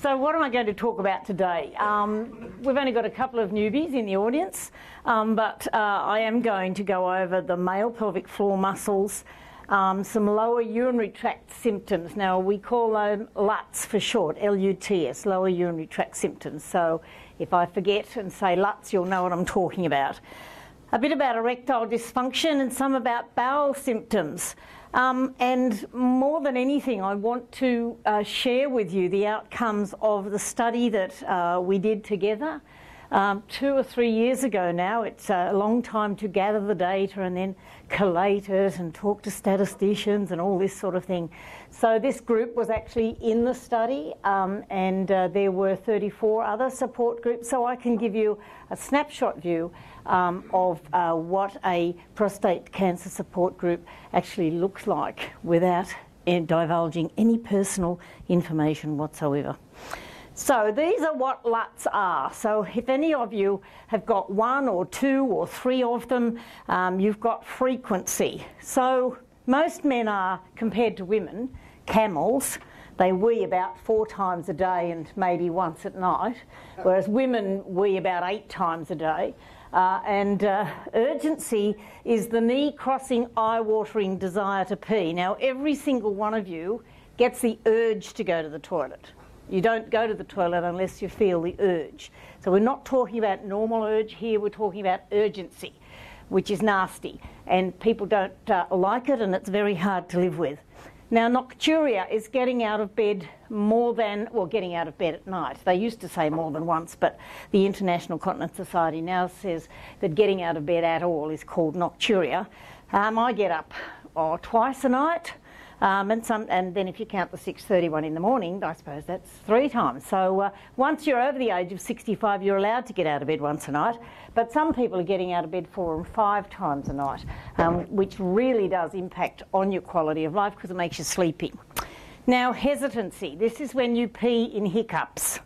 So what am I going to talk about today? We've only got a couple of newbies in the audience, but I am going to go over the male pelvic floor muscles, some lower urinary tract symptoms. Now, we call them LUTS for short, L-U-T-S, lower urinary tract symptoms. So if I forget and say LUTS, you'll know what I'm talking about. A bit about erectile dysfunction and some about bowel symptoms. And more than anything, I want to share with you the outcomes of the study that we did together 2 or 3 years ago now. It's a long time to gather the data and then collate it and talk to statisticians and all this sort of thing. So this group was actually in the study, and there were 34 other support groups. So I can give you a snapshot view of what a prostate cancer support group actually looks like without divulging any personal information whatsoever. So these are what LUTS are. So if any of you have got one or two or three of them, you've got frequency. So most men are, compared to women, camels. They wee about 4 times a day and maybe once at night, whereas women wee about 8 times a day. Urgency is the knee-crossing, eye-watering desire to pee. Now, every single one of you gets the urge to go to the toilet. You don't go to the toilet unless you feel the urge. So we're not talking about normal urge here, we're talking about urgency, which is nasty. And people don't like it, and it's very hard to live with. Now, nocturia is getting out of bed more than, well, getting out of bed at night. They used to say more than once, but the International Continence Society now says that getting out of bed at all is called nocturia. I get up twice a night. And then if you count the 6:31 in the morning, I suppose that's 3 times. So once you're over the age of 65, you're allowed to get out of bed once a night. But some people are getting out of bed 4 and 5 times a night, which really does impact on your quality of life because it makes you sleepy. Now, hesitancy. This is when you pee in hiccups,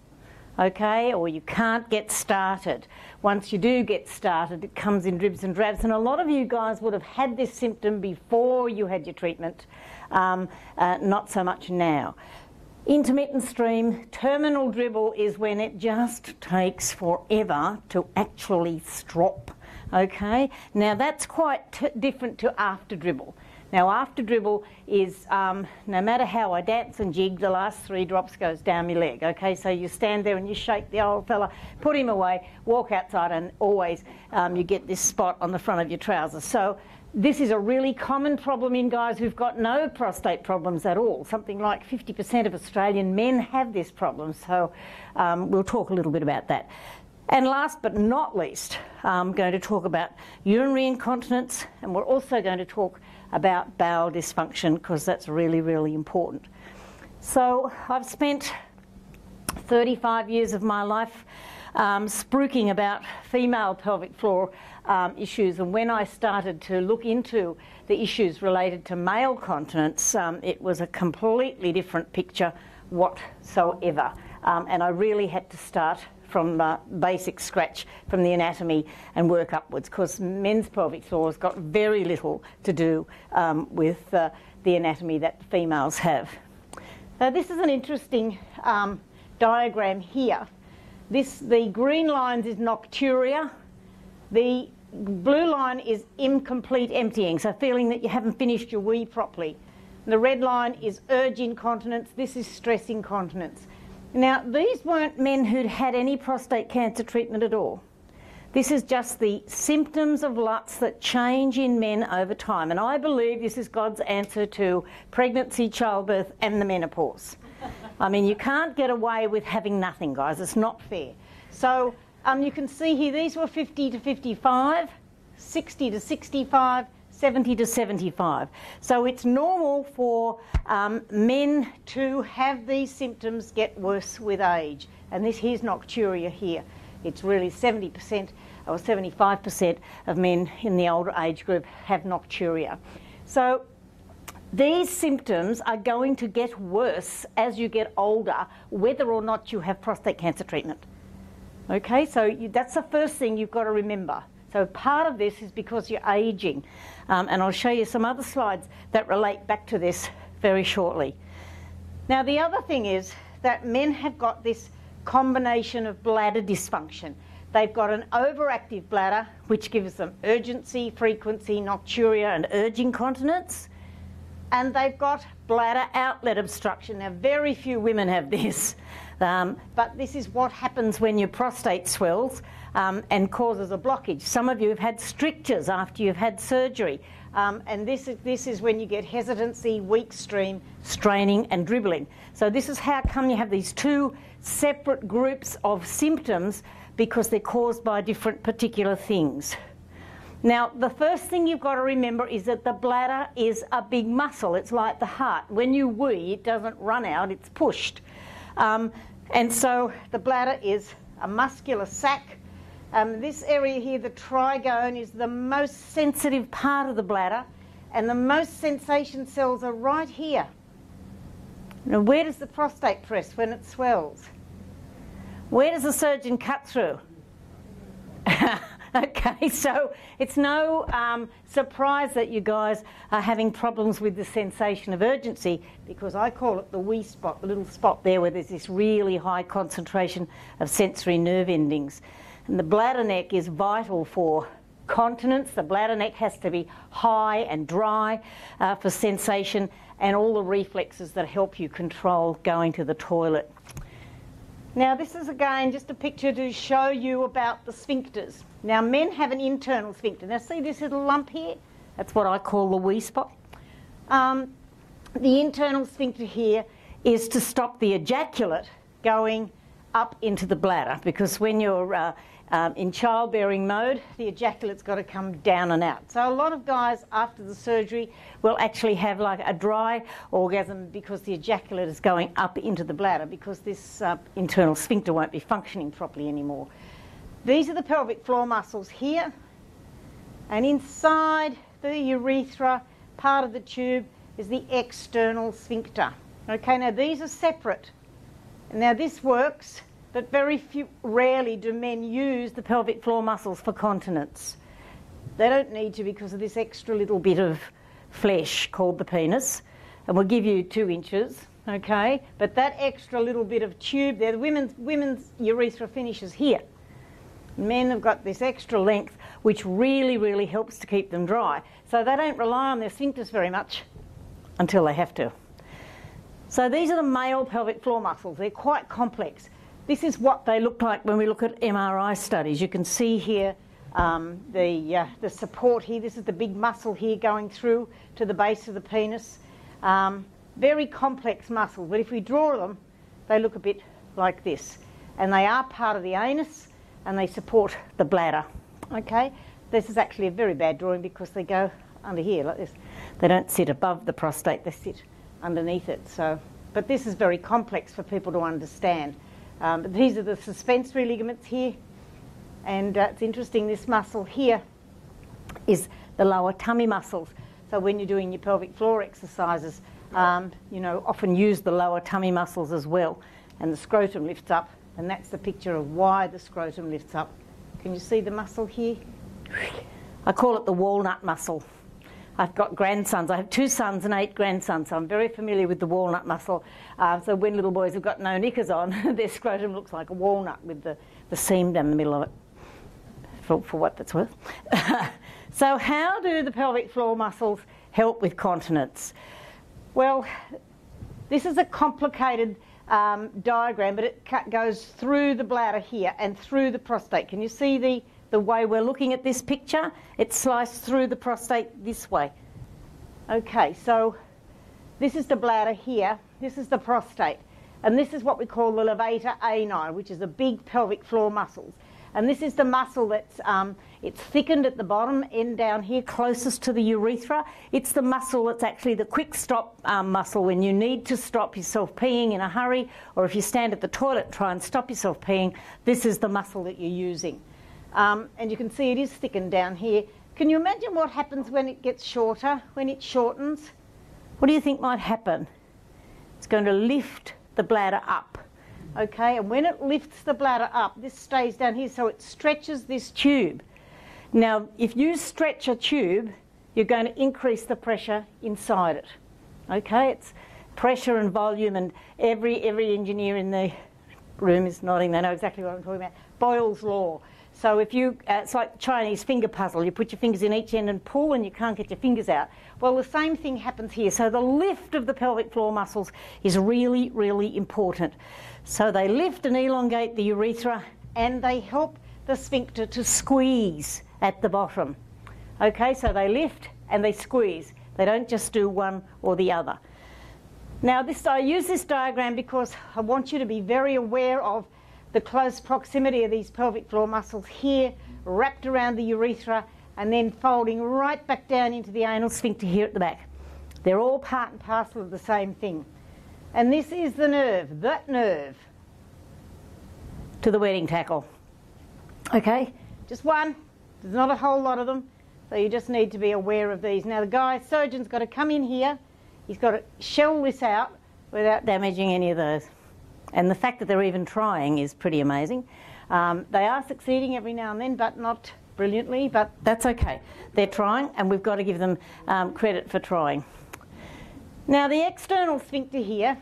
okay, or you can't get started. Once you do get started, it comes in dribs and drabs. And a lot of you guys would have had this symptom before you had your treatment. Not so much now. Intermittent stream, terminal dribble is when it just takes forever to actually strop. Okay, now that's quite different to after dribble. Now, after dribble is no matter how I dance and jig, the last 3 drops goes down my leg. Okay, so you stand there and you shake the old fella, put him away, walk outside, and always you get this spot on the front of your trousers. So this is a really common problem in guys who've got no prostate problems at all. Something like 50% of Australian men have this problem, so we'll talk a little bit about that. And last but not least, I'm going to talk about urinary incontinence, and we're also going to talk about bowel dysfunction because that's really, really important. So I've spent 35 years of my life spruiking about female pelvic floor issues, and when I started to look into the issues related to male continence, it was a completely different picture whatsoever, and I really had to start from basic scratch, from the anatomy, and work upwards, because men's pelvic floor has got very little to do with the anatomy that females have. Now, this is an interesting diagram here. The green line is nocturia, the blue line is incomplete emptying, so feeling that you haven't finished your wee properly. And the red line is urge incontinence, this is stress incontinence. Now, these weren't men who'd had any prostate cancer treatment at all. This is just the symptoms of LUTS that change in men over time, and I believe this is God's answer to pregnancy, childbirth, and the menopause. I mean, you can't get away with having nothing, guys. It's not fair. So you can see here, these were 50 to 55, 60 to 65, 70 to 75. So it's normal for men to have these symptoms get worse with age. And this here's nocturia here. It's really 70% or 75% of men in the older age group have nocturia. So these symptoms are going to get worse as you get older, whether or not you have prostate cancer treatment. Okay, so that's the first thing you've got to remember. So part of this is because you're aging. And I'll show you some other slides that relate back to this very shortly. Now, the other thing is that men have got this combination of bladder dysfunction. They've got an overactive bladder, which gives them urgency, frequency, nocturia, and urge incontinence. And they've got bladder outlet obstruction. Now, very few women have this, but this is what happens when your prostate swells and causes a blockage. Some of you have had strictures after you've had surgery, and this is when you get hesitancy, weak stream, straining, and dribbling. So this is how come you have these two separate groups of symptoms, because they're caused by different particular things. Now, the first thing you've got to remember is that the bladder is a big muscle. It's like the heart. When you wee, it doesn't run out, it's pushed. And so the bladder is a muscular sac. This area here, the trigone, is the most sensitive part of the bladder, and the most sensation cells are right here. Now, where does the prostate press when it swells? Where does the surgeon cut through? Okay, so it's no surprise that you guys are having problems with the sensation of urgency, because I call it the wee spot, the little spot there where there's this really high concentration of sensory nerve endings. And the bladder neck is vital for continence. The bladder neck has to be high and dry for sensation and all the reflexes that help you control going to the toilet. Now, this is again just a picture to show you about the sphincters. Now, men have an internal sphincter. Now, see this little lump here? That's what I call the wee spot. The internal sphincter here is to stop the ejaculate going up into the bladder, because when you're in childbearing mode, the ejaculate's got to come down and out. So a lot of guys after the surgery will actually have like a dry orgasm because the ejaculate is going up into the bladder, because this internal sphincter won't be functioning properly anymore. These are the pelvic floor muscles here, and inside the urethra, part of the tube, is the external sphincter. Okay, now these are separate. Now this works, but rarely do men use the pelvic floor muscles for continence. They don't need to, because of this extra little bit of flesh called the penis, and we'll give you 2 inches, okay? But that extra little bit of tube there, the women's urethra finishes here. Men have got this extra length, which really, really helps to keep them dry. So they don't rely on their sphincters very much until they have to. So these are the male pelvic floor muscles. They're quite complex. This is what they look like when we look at MRI studies. You can see here the support here. This is the big muscle here going through to the base of the penis. Very complex muscle, but if we draw them, they look a bit like this. And they are part of the anus, and they support the bladder. Okay? This is actually a very bad drawing, because they go under here like this. They don't sit above the prostate, they sit underneath it. So, but this is very complex for people to understand. These are the suspensory ligaments here, and it's interesting, this muscle here is the lower tummy muscles. So when you're doing your pelvic floor exercises, you know, often use the lower tummy muscles as well, and the scrotum lifts up, and that's the picture of why the scrotum lifts up. Can you see the muscle here? I call it the walnut muscle. I've got grandsons. I have 2 sons and 8 grandsons, so I'm very familiar with the walnut muscle. So when little boys have got no knickers on, their scrotum looks like a walnut with the seam down the middle of it, for what that's worth. So how do the pelvic floor muscles help with continence? Well, this is a complicated diagram, but it goes through the bladder here and through the prostate. Can you see the way we're looking at this picture? It's sliced through the prostate this way. Okay, so this is the bladder here, this is the prostate, and this is what we call the levator ani, which is the big pelvic floor muscles. And this is the muscle that's it's thickened at the bottom end down here, closest to the urethra. It's the muscle that's actually the quick stop muscle when you need to stop yourself peeing in a hurry, or if you stand at the toilet, try and stop yourself peeing. This is the muscle that you're using. And you can see it is thickened down here. Can you imagine what happens when it gets shorter, when it shortens? What do you think might happen? It's going to lift the bladder up, okay? And when it lifts the bladder up, this stays down here, so it stretches this tube. Now, if you stretch a tube, you're going to increase the pressure inside it, okay? It's pressure and volume, and every engineer in the room is nodding. They know exactly what I'm talking about. Boyle's law. So if you, it's like Chinese finger puzzle. You put your fingers in each end and pull, and you can't get your fingers out. Well, the same thing happens here. So the lift of the pelvic floor muscles is really, really important. So they lift and elongate the urethra, and they help the sphincter to squeeze at the bottom. Okay, so they lift and they squeeze. They don't just do one or the other. Now, this, I use this diagram because I want you to be very aware of the close proximity of these pelvic floor muscles here, wrapped around the urethra, and then folding right back down into the anal sphincter here at the back. They're all part and parcel of the same thing. And this is the nerve, that nerve, to the wedding tackle. Okay, just one. There's not a whole lot of them, so you just need to be aware of these. Now, the guy, surgeon's got to come in here. He's got to shell this out without damaging any of those. And the fact that they're even trying is pretty amazing. They are succeeding every now and then, but not brilliantly, but that's okay. They're trying, and we've got to give them credit for trying. Now, the external sphincter here,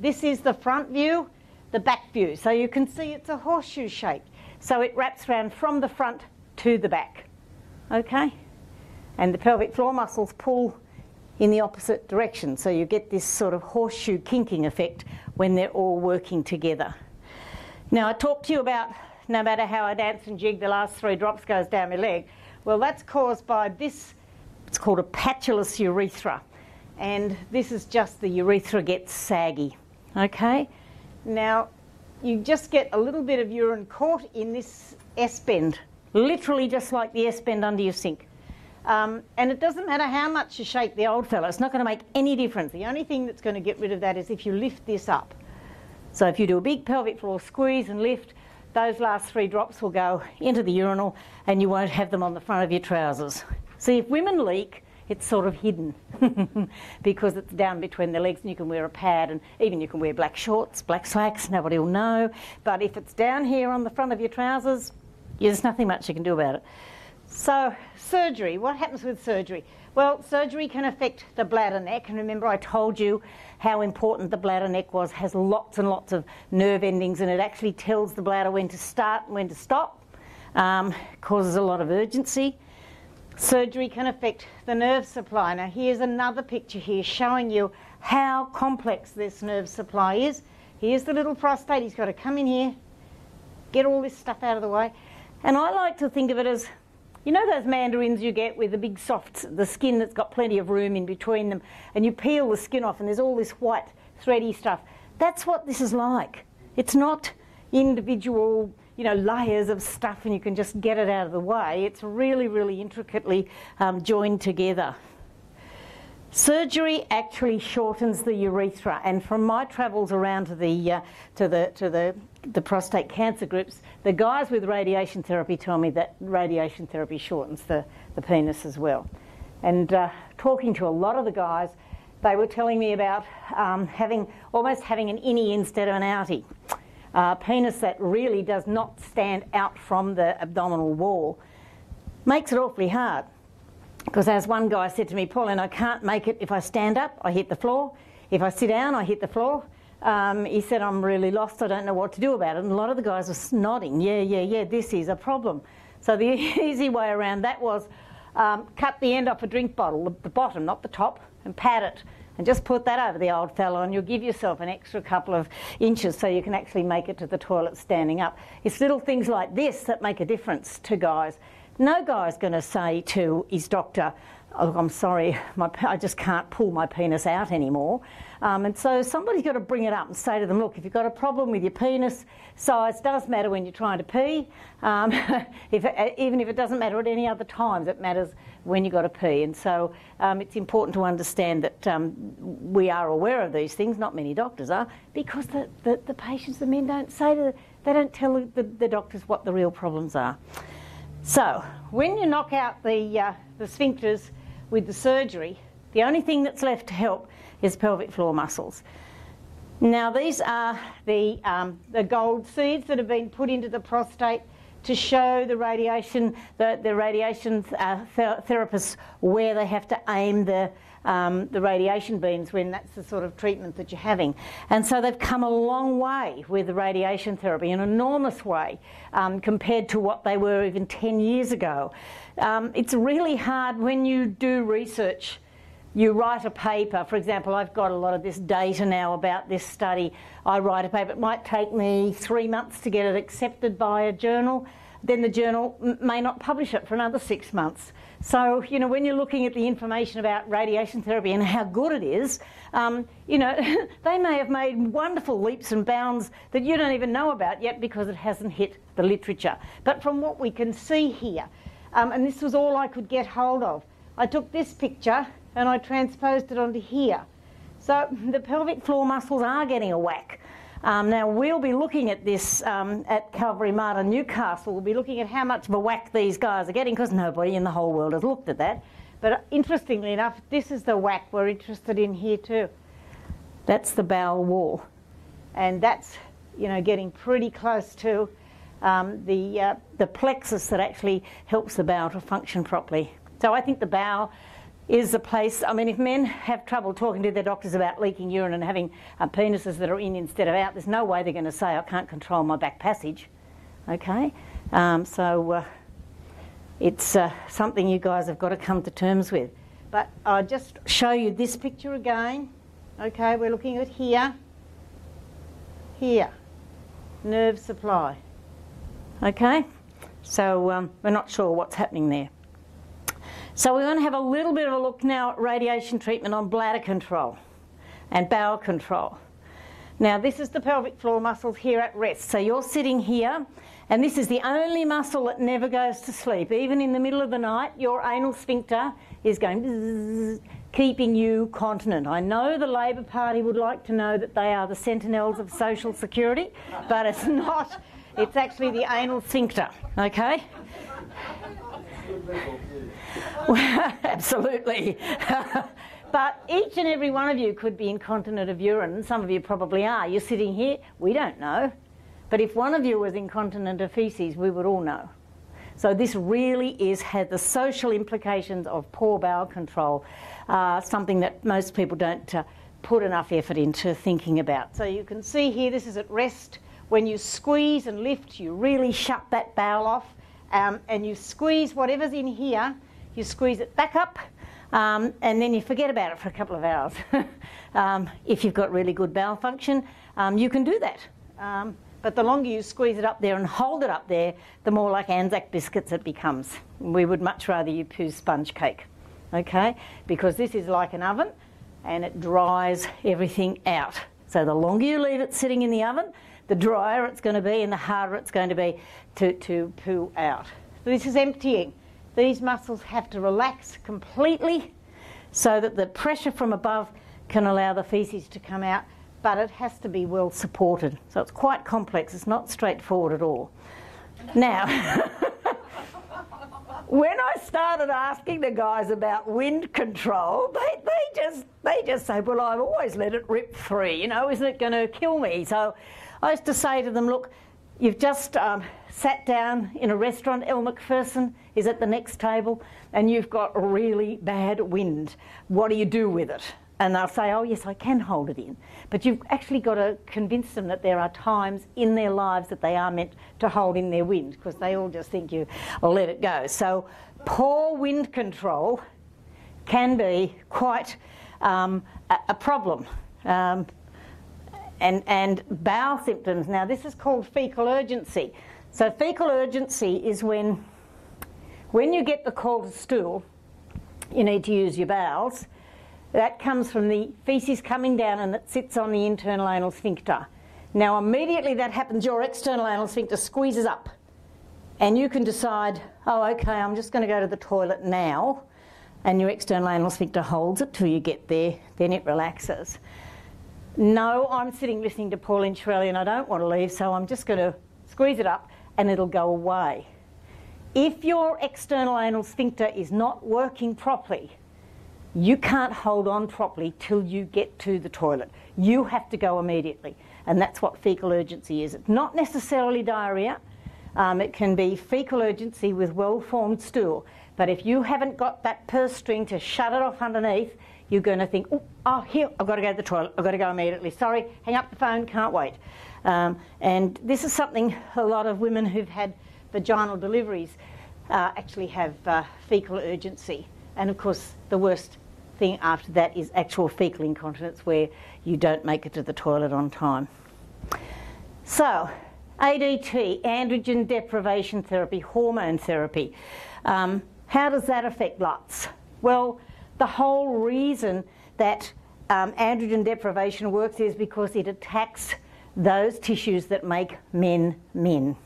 this is the front view, the back view. So you can see it's a horseshoe shape. So it wraps around from the front to the back. Okay? And the pelvic floor muscles pull in the opposite direction, so you get this sort of horseshoe kinking effect when they're all working together. Now, I talked to you about no matter how I dance and jig, the last three drops goes down my leg. Well, that's caused by this, it's called a patulous urethra, and this is just the urethra gets saggy. Okay? Now, you just get a little bit of urine caught in this S-bend, literally just like the S-bend under your sink. And it doesn't matter how much you shake the old fella, it's not going to make any difference. The only thing that's going to get rid of that is if you lift this up. So if you do a big pelvic floor squeeze and lift, those last three drops will go into the urinal and you won't have them on the front of your trousers. See, if women leak, it's sort of hidden because it's down between their legs, and you can wear a pad, and even you can wear black shorts, black slacks, nobody will know. But if it's down here on the front of your trousers, there's nothing much you can do about it. So, surgery. What happens with surgery? Well, surgery can affect the bladder neck, and remember I told you how important the bladder neck was. It has lots and lots of nerve endings, and it actually tells the bladder when to start and when to stop. Causes a lot of urgency. Surgery can affect the nerve supply. Now, here's another picture here showing you how complex this nerve supply is. Here's the little prostate. He's got to come in here, get all this stuff out of the way. And I like to think of it as, you know those mandarins you get with the big soft, the skin that's got plenty of room in between them, and you peel the skin off and there's all this white thready stuff? That's what this is like. It's not individual, you know, layers of stuff and you can just get it out of the way. It's really, really intricately joined together. Surgery actually shortens the urethra, and from my travels around to the prostate cancer groups, the guys with radiation therapy tell me that radiation therapy shortens the penis as well. And talking to a lot of the guys, they were telling me about almost having an innie instead of an outie, penis that really does not stand out from the abdominal wall. Makes it awfully hard. Because as one guy said to me, Pauline, I can't make it. If I stand up, I hit the floor. If I sit down, I hit the floor. He said, I'm really lost. I don't know what to do about it. And a lot of the guys were nodding, yeah, this is a problem. So the easy way around that was cut the end off a drink bottle, the bottom, not the top, and pad it. And just put that over the old fella, and you'll give yourself an extra couple of inches so you can actually make it to the toilet standing up. It's little things like this that make a difference to guys. No guy's going to say to his doctor, oh, I'm sorry, I just can't pull my penis out anymore. And so somebody's got to bring it up and say to them, look, if you've got a problem with your penis, size does matter when you're trying to pee. Even if it doesn't matter at any other times, it matters when you've got to pee. And so it's important to understand that we are aware of these things, not many doctors are, because the patients, the men, don't say they don't tell the doctors what the real problems are. So, when you knock out the sphincters with the surgery, the only thing that's left to help is pelvic floor muscles. Now, these are the gold seeds that have been put into the prostate to show the radiation therapists where they have to aim the the radiation beams when that's the sort of treatment that you're having. And so they've come a long way with the radiation therapy, an enormous way compared to what they were even 10 years ago. It's really hard when you do research. You write a paper, for example, I've got a lot of this data now about this study. I write a paper, it might take me 3 months to get it accepted by a journal. Then the journal may not publish it for another 6 months. So, you know, when you're looking at the information about radiation therapy and how good it is, you know, they may have made wonderful leaps and bounds that you don't even know about yet because it hasn't hit the literature. But from what we can see here, and this was all I could get hold of, I took this picture and I transposed it onto here. So the pelvic floor muscles are getting a whack. Now, we'll be looking at this at Calvary Mater Newcastle. We'll be looking at how much of a whack these guys are getting, because nobody in the whole world has looked at that. But interestingly enough, this is the whack we're interested in here too. That's the bowel wall. And that's, you know, getting pretty close to the plexus that actually helps the bowel to function properly. So I think the bowel is the place. I mean, if men have trouble talking to their doctors about leaking urine and having penises that are in instead of out, there's no way they're going to say, I can't control my back passage, okay? So it's something you guys have got to come to terms with. But I'll just show you this picture again. Okay, we're looking at here, here, nerve supply, okay? So we're not sure what's happening there. So we're going to have a little bit of a look now at radiation treatment on bladder control and bowel control. Now this is the pelvic floor muscles here at rest. So you're sitting here, and this is the only muscle that never goes to sleep. Even in the middle of the night, your anal sphincter is going bzzz, keeping you continent. I know the Labor Party would like to know that they are the sentinels of social security, but it's not. It's actually the anal sphincter, okay? Absolutely. But each and every one of you could be incontinent of urine. Some of you probably are. You're sitting here. We don't know. But if one of you was incontinent of faeces, we would all know. So this really is, had the social implications of poor bowel control, something that most people don't put enough effort into thinking about. So you can see here, this is at rest. When you squeeze and lift, you really shut that bowel off. And you squeeze whatever's in here, you squeeze it back up, and then you forget about it for a couple of hours. If you've got really good bowel function, you can do that. But the longer you squeeze it up there and hold it up there, the more like Anzac biscuits it becomes. We would much rather you poo sponge cake, okay? Because this is like an oven, and it dries everything out. So the longer you leave it sitting in the oven, the drier it's going to be and the harder it's going to be to poo out. So this is emptying. These muscles have to relax completely so that the pressure from above can allow the faeces to come out, but it has to be well supported. So it's quite complex. It's not straightforward at all. Now, when I started asking the guys about wind control, they just say, well, I've always let it rip free, you know, isn't it going to kill me? So I used to say to them, look, you've just sat down in a restaurant, Elle Macpherson is at the next table, and you've got really bad wind. What do you do with it? And they'll say, oh, yes, I can hold it in. But you've actually got to convince them that there are times in their lives that they are meant to hold in their wind, because they all just think you let it go. So poor wind control can be quite a problem. And bowel symptoms. Now, this is called fecal urgency. So fecal urgency is when you get the call to stool, you need to use your bowels. That comes from the faeces coming down and it sits on the internal anal sphincter. Now, immediately that happens, your external anal sphincter squeezes up and you can decide, oh, okay, I'm just going to go to the toilet now, and your external anal sphincter holds it till you get there, then it relaxes. No, I'm sitting listening to Pauline Chiarelli and I don't want to leave, so I'm just going to squeeze it up and it'll go away. If your external anal sphincter is not working properly, you can't hold on properly till you get to the toilet. You have to go immediately, and that's what fecal urgency is. It's not necessarily diarrhea. It can be fecal urgency with well-formed stool. But if you haven't got that purse string to shut it off underneath, you're going to think, oh, here, I've got to go to the toilet. I've got to go immediately. Sorry, hang up the phone, can't wait. And this is something a lot of women who've had vaginal deliveries actually have fecal urgency. And, of course, the worst thing after that is actual fecal incontinence where you don't make it to the toilet on time. So, ADT, androgen deprivation therapy, hormone therapy. How does that affect LUTS? Well, the whole reason that androgen deprivation works is because it attacks those tissues that make men men.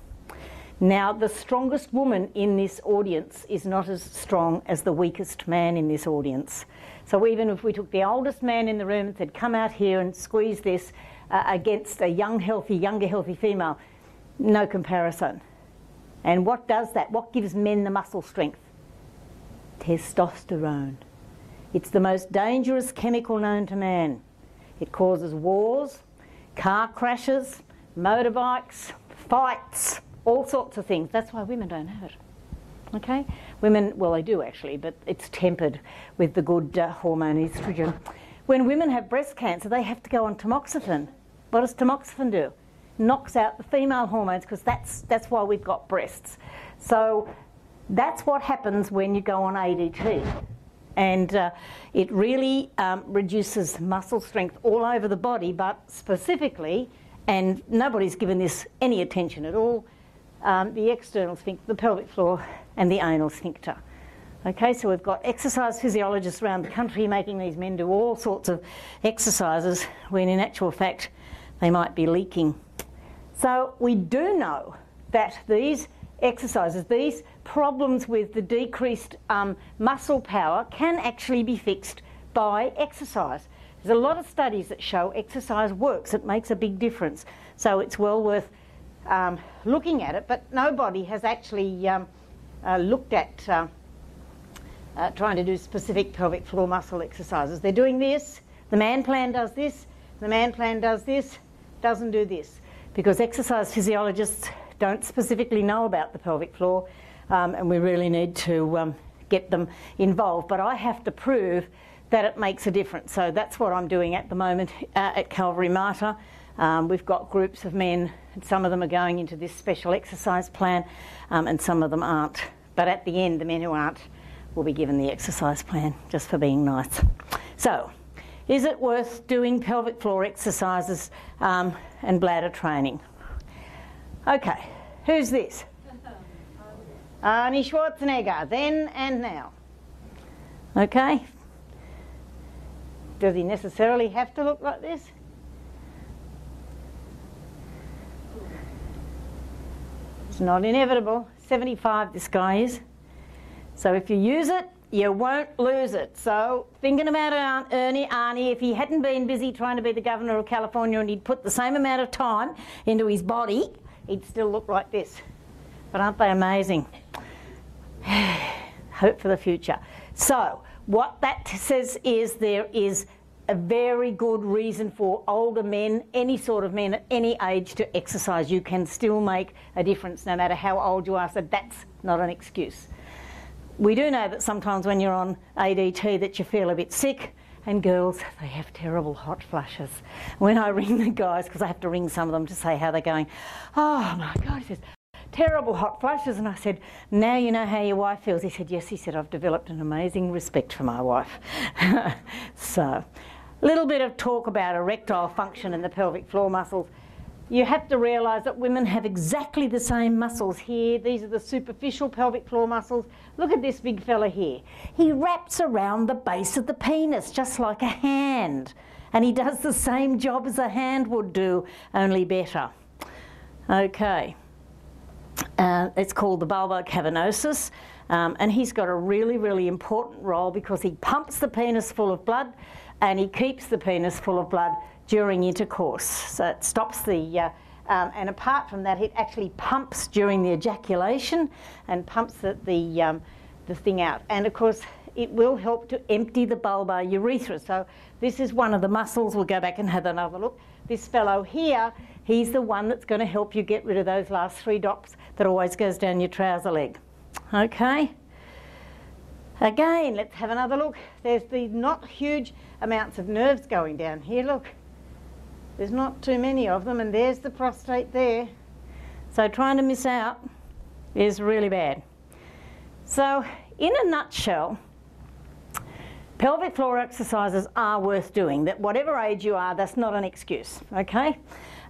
Now, the strongest woman in this audience is not as strong as the weakest man in this audience. So even if we took the oldest man in the room and said, come out here and squeeze this against a young, healthy, younger, healthy female, no comparison. And what does that? What gives men the muscle strength? Testosterone. It's the most dangerous chemical known to man. It causes wars, car crashes, motorbikes, fights, all sorts of things. That's why women don't have it. Okay? Women, well, they do actually, but it's tempered with the good hormone estrogen. When women have breast cancer, they have to go on tamoxifen. What does tamoxifen do? Knocks out the female hormones, because that's why we've got breasts. So that's what happens when you go on ADT. And it really reduces muscle strength all over the body, but specifically, and nobody's given this any attention at all, the external sphincter, the pelvic floor, and the anal sphincter. Okay, so we've got exercise physiologists around the country making these men do all sorts of exercises when in actual fact they might be leaking. So we do know that these exercises, these problems with the decreased muscle power can actually be fixed by exercise. There's a lot of studies that show exercise works. It makes a big difference. So it's well worth looking at it, but nobody has actually looked at trying to do specific pelvic floor muscle exercises. They're doing this, the man plan does this, the man plan does this, doesn't do this, because exercise physiologists don't specifically know about the pelvic floor, and we really need to get them involved. But I have to prove that it makes a difference. So that's what I'm doing at the moment at Calvary Mater. We've got groups of men, and some of them are going into this special exercise plan and some of them aren't. But at the end, the men who aren't will be given the exercise plan, just for being nice. So, is it worth doing pelvic floor exercises and bladder training? Okay, who's this? Arnie Schwarzenegger, then and now. Okay. Does he necessarily have to look like this? It's not inevitable. 75 this guy is. So if you use it, you won't lose it. So thinking about Arnie, if he hadn't been busy trying to be the governor of California and he'd put the same amount of time into his body, he'd still look like this. But aren't they amazing? Hope for the future. So what that says is there is a very good reason for older men, any sort of men at any age, to exercise. You can still make a difference no matter how old you are, so that's not an excuse. We do know that sometimes when you're on ADT that you feel a bit sick, and girls, they have terrible hot flushes. When I ring the guys, because I have to ring some of them to say how they're going, oh my God, he says, terrible hot flushes. And I said, now you know how your wife feels. He said, yes, he said, I've developed an amazing respect for my wife. So, a little bit of talk about erectile function and the pelvic floor muscles. You have to realise that women have exactly the same muscles here. These are the superficial pelvic floor muscles. Look at this big fella here. He wraps around the base of the penis just like a hand. And he does the same job as a hand would do, only better. Okay. It's called the bulbocavanosus, and he's got a really, really important role because he pumps the penis full of blood and he keeps the penis full of blood during intercourse. So it stops the, and apart from that, it actually pumps during the ejaculation and pumps the thing out. And of course, it will help to empty the bulbar urethra. So this is one of the muscles. We'll go back and have another look. This fellow here, he's the one that's going to help you get rid of those last three drops that always goes down your trouser leg. Okay. Again, let's have another look. There's the not huge amounts of nerves going down here. Look, there's not too many of them, and there's the prostate there. So trying to miss out is really bad. So in a nutshell, pelvic floor exercises are worth doing. That whatever age you are, that's not an excuse, okay?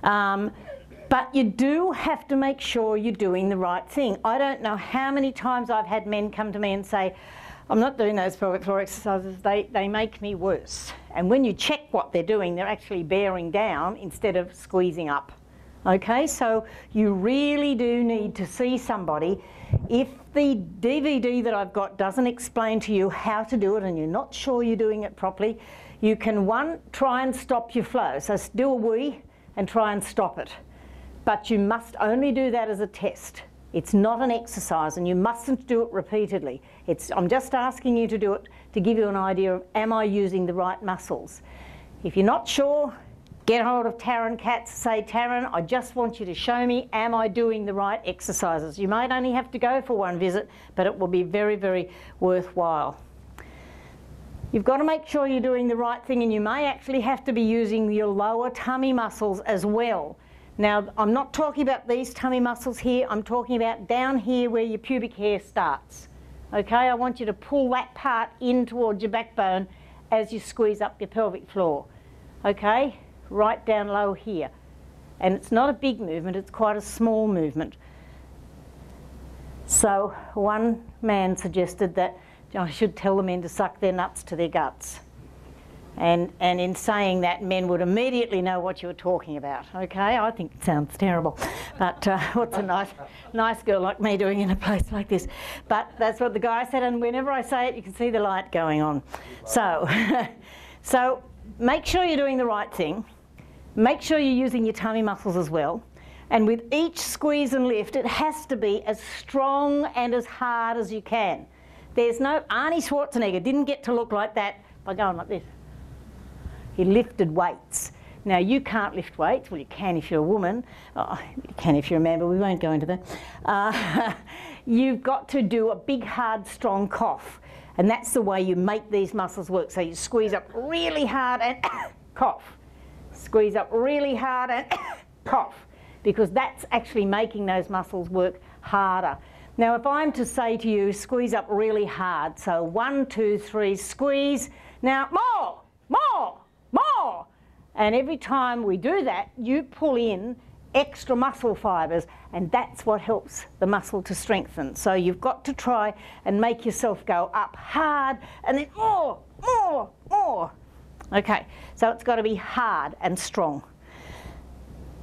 But you do have to make sure you're doing the right thing. I don't know how many times I've had men come to me and say, I'm not doing those pelvic floor exercises, they make me worse. And when you check what they're doing, they're actually bearing down instead of squeezing up. Okay, so you really do need to see somebody. If the DVD that I've got doesn't explain to you how to do it and you're not sure you're doing it properly, you can, one, try and stop your flow. So do a wee and try and stop it. But you must only do that as a test. It's not an exercise, and you mustn't do it repeatedly. I'm just asking you to do it to give you an idea of, am I using the right muscles? If you're not sure, get hold of Taran Katz. Say, Taran, I just want you to show me, am I doing the right exercises? You might only have to go for one visit, but it will be very, very worthwhile. You've got to make sure you're doing the right thing, and you may actually have to be using your lower tummy muscles as well. Now, I'm not talking about these tummy muscles here. I'm talking about down here where your pubic hair starts. Okay, I want you to pull that part in towards your backbone as you squeeze up your pelvic floor. Okay? Right down low here. And it's not a big movement, it's quite a small movement. So one man suggested that I should tell the men to suck their nuts to their guts. And in saying that, men would immediately know what you were talking about. Okay, I think it sounds terrible, but what's a nice girl like me doing in a place like this? But that's what the guy said, and whenever I say it, you can see the light going on. So, so make sure you're doing the right thing. Make sure you're using your tummy muscles as well, and with each squeeze and lift, it has to be as strong and as hard as you can. There's no, Arnie Schwarzenegger didn't get to look like that by going like this. He lifted weights. Now you can't lift weights, well you can if you're a woman, you can if you're a man, but we won't go into that. You've got to do a big, hard, strong cough, and that's the way you make these muscles work. So you squeeze up really hard and cough. Squeeze up really hard and cough, because that's actually making those muscles work harder. Now if I'm to say to you, squeeze up really hard, so 1, 2, 3, squeeze, now more, more, more. And every time we do that, you pull in extra muscle fibres, and that's what helps the muscle to strengthen. So you've got to try and make yourself go up hard, and then more, more, more. Okay, so it's got to be hard and strong.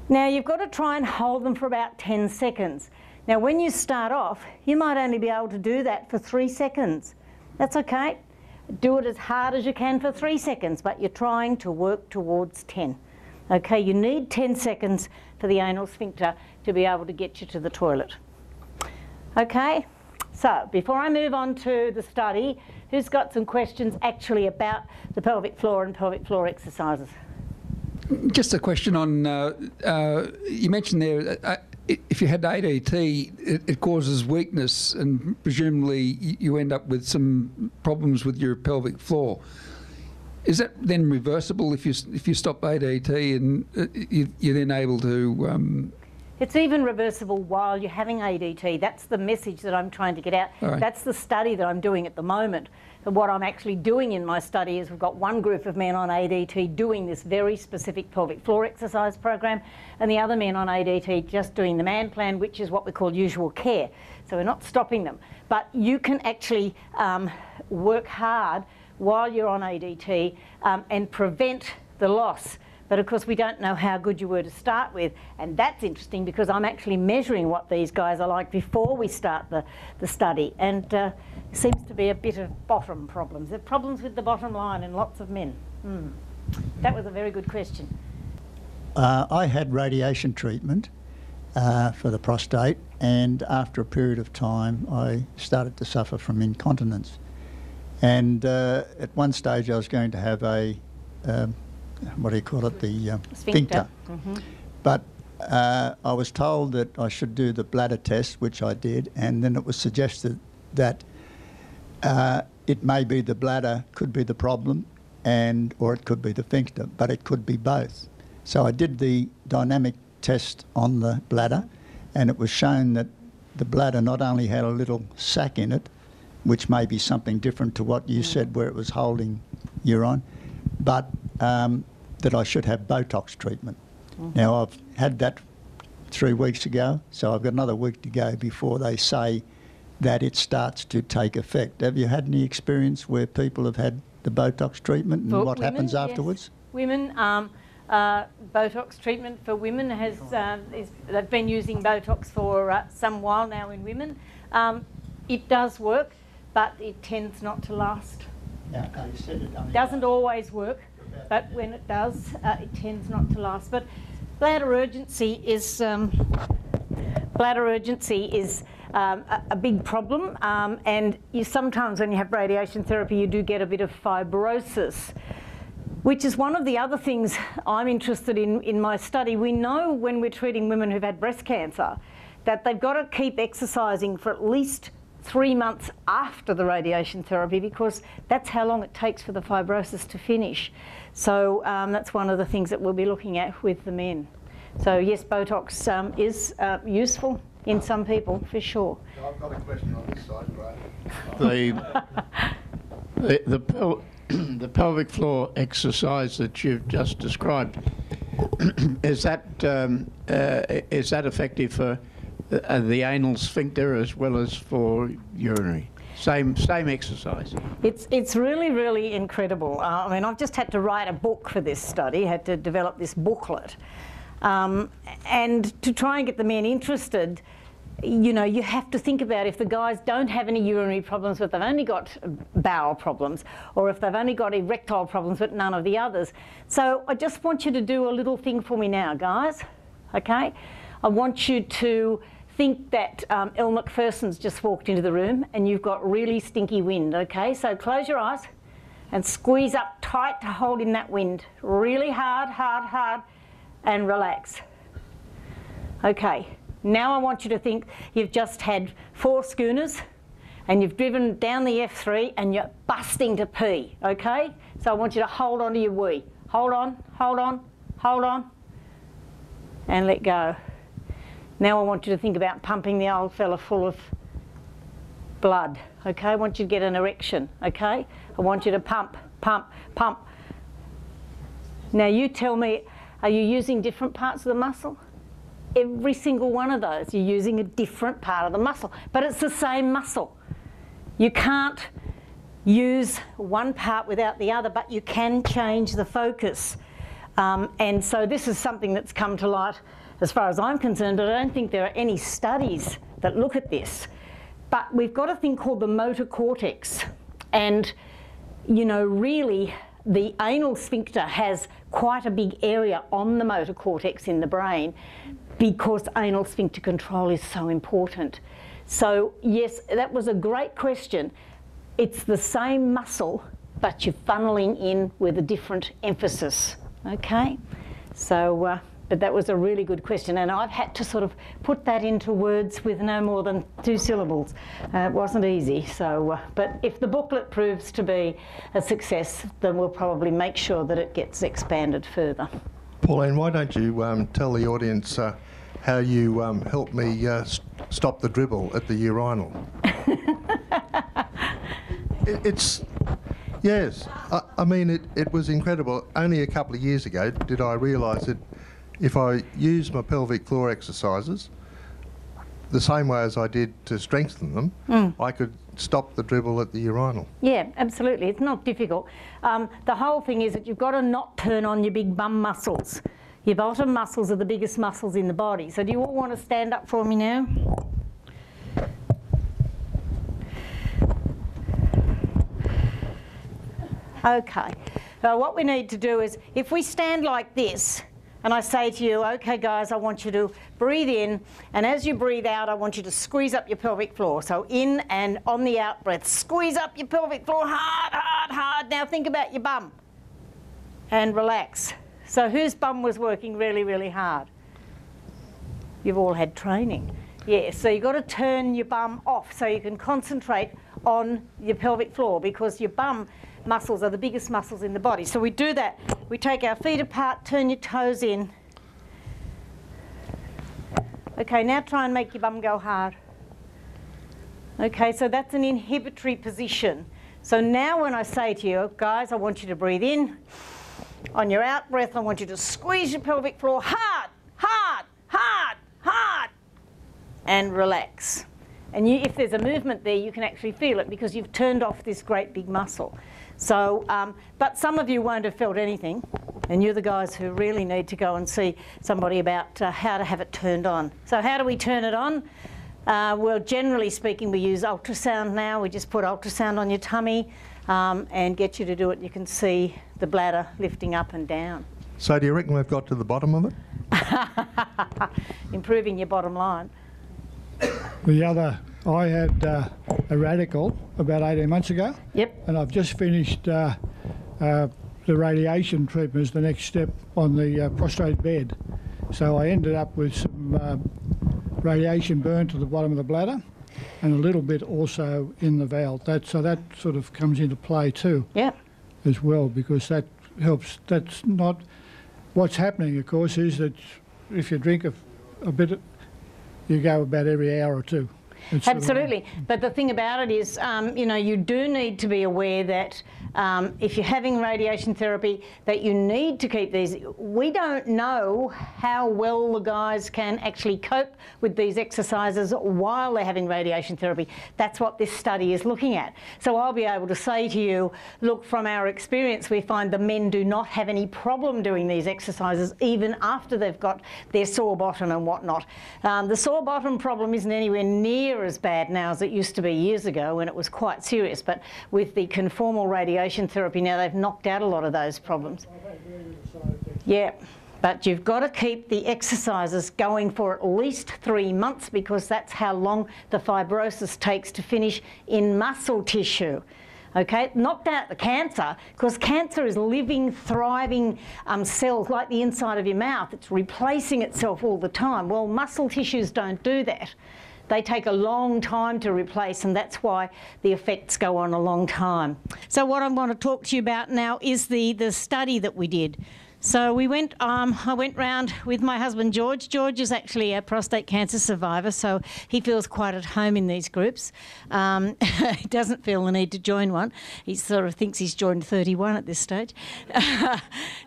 Now you've got to try and hold them for about 10 seconds. Now when you start off, you might only be able to do that for 3 seconds. That's okay. Do it as hard as you can for 3 seconds, but you're trying to work towards 10. Okay, you need 10 seconds for the anal sphincter to be able to get you to the toilet. Okay, so before I move on to the study, who's got some questions actually about the pelvic floor and pelvic floor exercises? Just a question on, you mentioned there, if you had ADT, it causes weakness, and presumably you end up with some problems with your pelvic floor. Is that then reversible if you stop ADT and you're then able to? It's even reversible while you're having ADT. That's the message that I'm trying to get out. All right. That's the study that I'm doing at the moment. And what I'm actually doing in my study is we've got one group of men on ADT doing this very specific pelvic floor exercise program, and the other men on ADT just doing the man plan, which is what we call usual care. So we're not stopping them. But you can actually work hard while you're on ADT and prevent the loss. But of course we don't know how good you were to start with, and that's interesting because I'm actually measuring what these guys are like before we start the study, and it seems to be a bit of bottom problems. There are problems with the bottom line in lots of men. That was a very good question. I had radiation treatment for the prostate, and after a period of time I started to suffer from incontinence, and at one stage I was going to have a what do you call it, the sphincter. But I was told that I should do the bladder test, which I did, and then it was suggested that it may be the bladder could be the problem, and or it could be the sphincter, but it could be both. So I did the dynamic test on the bladder, and it was shown that the bladder not only had a little sac in it, which may be something different to what you said where it was holding urine, but that I should have Botox treatment. Now, I've had that 3 weeks ago, so I've got another week to go before they say that it starts to take effect. Have you had any experience where people have had the Botox treatment and what happens afterwards? Yes. Women, Botox treatment for women has, they've been using Botox for some while now in women. It does work, but it tends not to last. Yeah, okay, you said it doesn't always work, but when it does, it tends not to last. But bladder urgency is a big problem, and you sometimes when you have radiation therapy, you do get a bit of fibrosis, which is one of the other things I'm interested in my study. We know when we're treating women who've had breast cancer that they've got to keep exercising for at least 3 months after the radiation therapy, because that's how long it takes for the fibrosis to finish. So that's one of the things that we'll be looking at with the men. So yes, Botox is useful in some people, for sure. So I've got a question on this side, right? The pelvic floor exercise that you've just described, is that effective for the anal sphincter as well as for urinary? Same exercise. It's really, really incredible. I mean, I've just had to write a book for this study, had to develop this booklet. And to try and get the men interested, you know, you have to think about if the guys don't have any urinary problems but they've only got bowel problems, or if they've only got erectile problems but none of the others. So I just want you to do a little thing for me now, guys, okay? I want you to think that Elle McPherson's just walked into the room and you've got really stinky wind, okay? So close your eyes and squeeze up tight to hold in that wind. Really hard, hard, hard, and relax. Okay, now I want you to think you've just had 4 schooners and you've driven down the F3 and you're busting to pee, okay? So I want you to hold on to your wee. Hold on, hold on, hold on, and let go. Now I want you to think about pumping the old fella full of blood, okay? I want you to get an erection, okay? I want you to pump, pump, pump. Now you tell me, are you using different parts of the muscle? Every single one of those, you're using a different part of the muscle, but it's the same muscle. You can't use one part without the other, but you can change the focus. And so this is something that's come to light as far as I'm concerned, but I don't think there are any studies that look at this. But we've got a thing called the motor cortex, and you know, really the anal sphincter has quite a big area on the motor cortex in the brain, because anal sphincter control is so important. So yes, that was a great question. It's the same muscle, but you're funneling in with a different emphasis, okay? So but that was a really good question, and I've had to sort of put that into words with no more than 2 syllables. It wasn't easy, so, but if the booklet proves to be a success, then we'll probably make sure that it gets expanded further. Pauline, why don't you tell the audience how you helped me stop the dribble at the urinal? It's... Yes. I mean, it was incredible. Only a couple of years ago did I realise that if I use my pelvic floor exercises the same way as I did to strengthen them, I could stop the dribble at the urinal. Yeah, absolutely. It's not difficult. The whole thing is that you've got to not turn on your big bum muscles. Your bottom muscles are the biggest muscles in the body. So do you all want to stand up for me now? Okay. So what we need to do is, if we stand like this, and I say to you, okay guys, I want you to breathe in, and as you breathe out, I want you to squeeze up your pelvic floor. So in and on the out breath, squeeze up your pelvic floor hard, hard, hard. Now think about your bum and relax. So whose bum was working really, really hard? You've all had training. Yeah, so you've got to turn your bum off so you can concentrate on your pelvic floor, because your bum muscles are the biggest muscles in the body. So we do that. We take our feet apart, turn your toes in. Okay, now try and make your bum go hard. Okay, so that's an inhibitory position. So now when I say to you, guys, I want you to breathe in. On your out breath, I want you to squeeze your pelvic floor hard, hard, hard, hard, and relax. And you, if there's a movement there, you can actually feel it because you've turned off this great big muscle. So, but some of you won't have felt anything, and you're the guys who really need to go and see somebody about how to have it turned on. So how do we turn it on? Well, generally speaking, we use ultrasound now. We just put ultrasound on your tummy and get you to do it. You can see the bladder lifting up and down. So do you reckon we've got to the bottom of it? Improving your bottom line. The other, I had a radical about 18 months ago. Yep. And I've just finished the radiation treatment as the next step on the prostate bed. So I ended up with some radiation burn to the bottom of the bladder and a little bit also in the valve. So that sort of comes into play too. Yeah. As well, because that helps. That's not what's happening, of course, is that if you drink a bit of, you go about every hour or two. It's absolutely. Sort of, but the thing about it is, you know, you do need to be aware that if you're having radiation therapy, that you need to keep these. We don't know how well the guys can actually cope with these exercises while they're having radiation therapy. That's what this study is looking at. So I'll be able to say to you, look, from our experience, we find the men do not have any problem doing these exercises, even after they've got their sore bottom and whatnot. The sore bottom problem isn't anywhere near as bad now as it used to be years ago when it was quite serious, but with the conformal radiation therapy now they've knocked out a lot of those problems. Yeah, but you've got to keep the exercises going for at least 3 months, because that's how long the fibrosis takes to finish in muscle tissue. Okay, not that the cancer, because cancer is living, thriving cells like the inside of your mouth. It's replacing itself all the time. Well, muscle tissues don't do that. They take a long time to replace, and that's why the effects go on a long time. So what I want to talk to you about now is the study that we did. So we went, I went round with my husband George. George is actually a prostate cancer survivor, so he feels quite at home in these groups. He doesn't feel the need to join one. He sort of thinks he's joined 31 at this stage.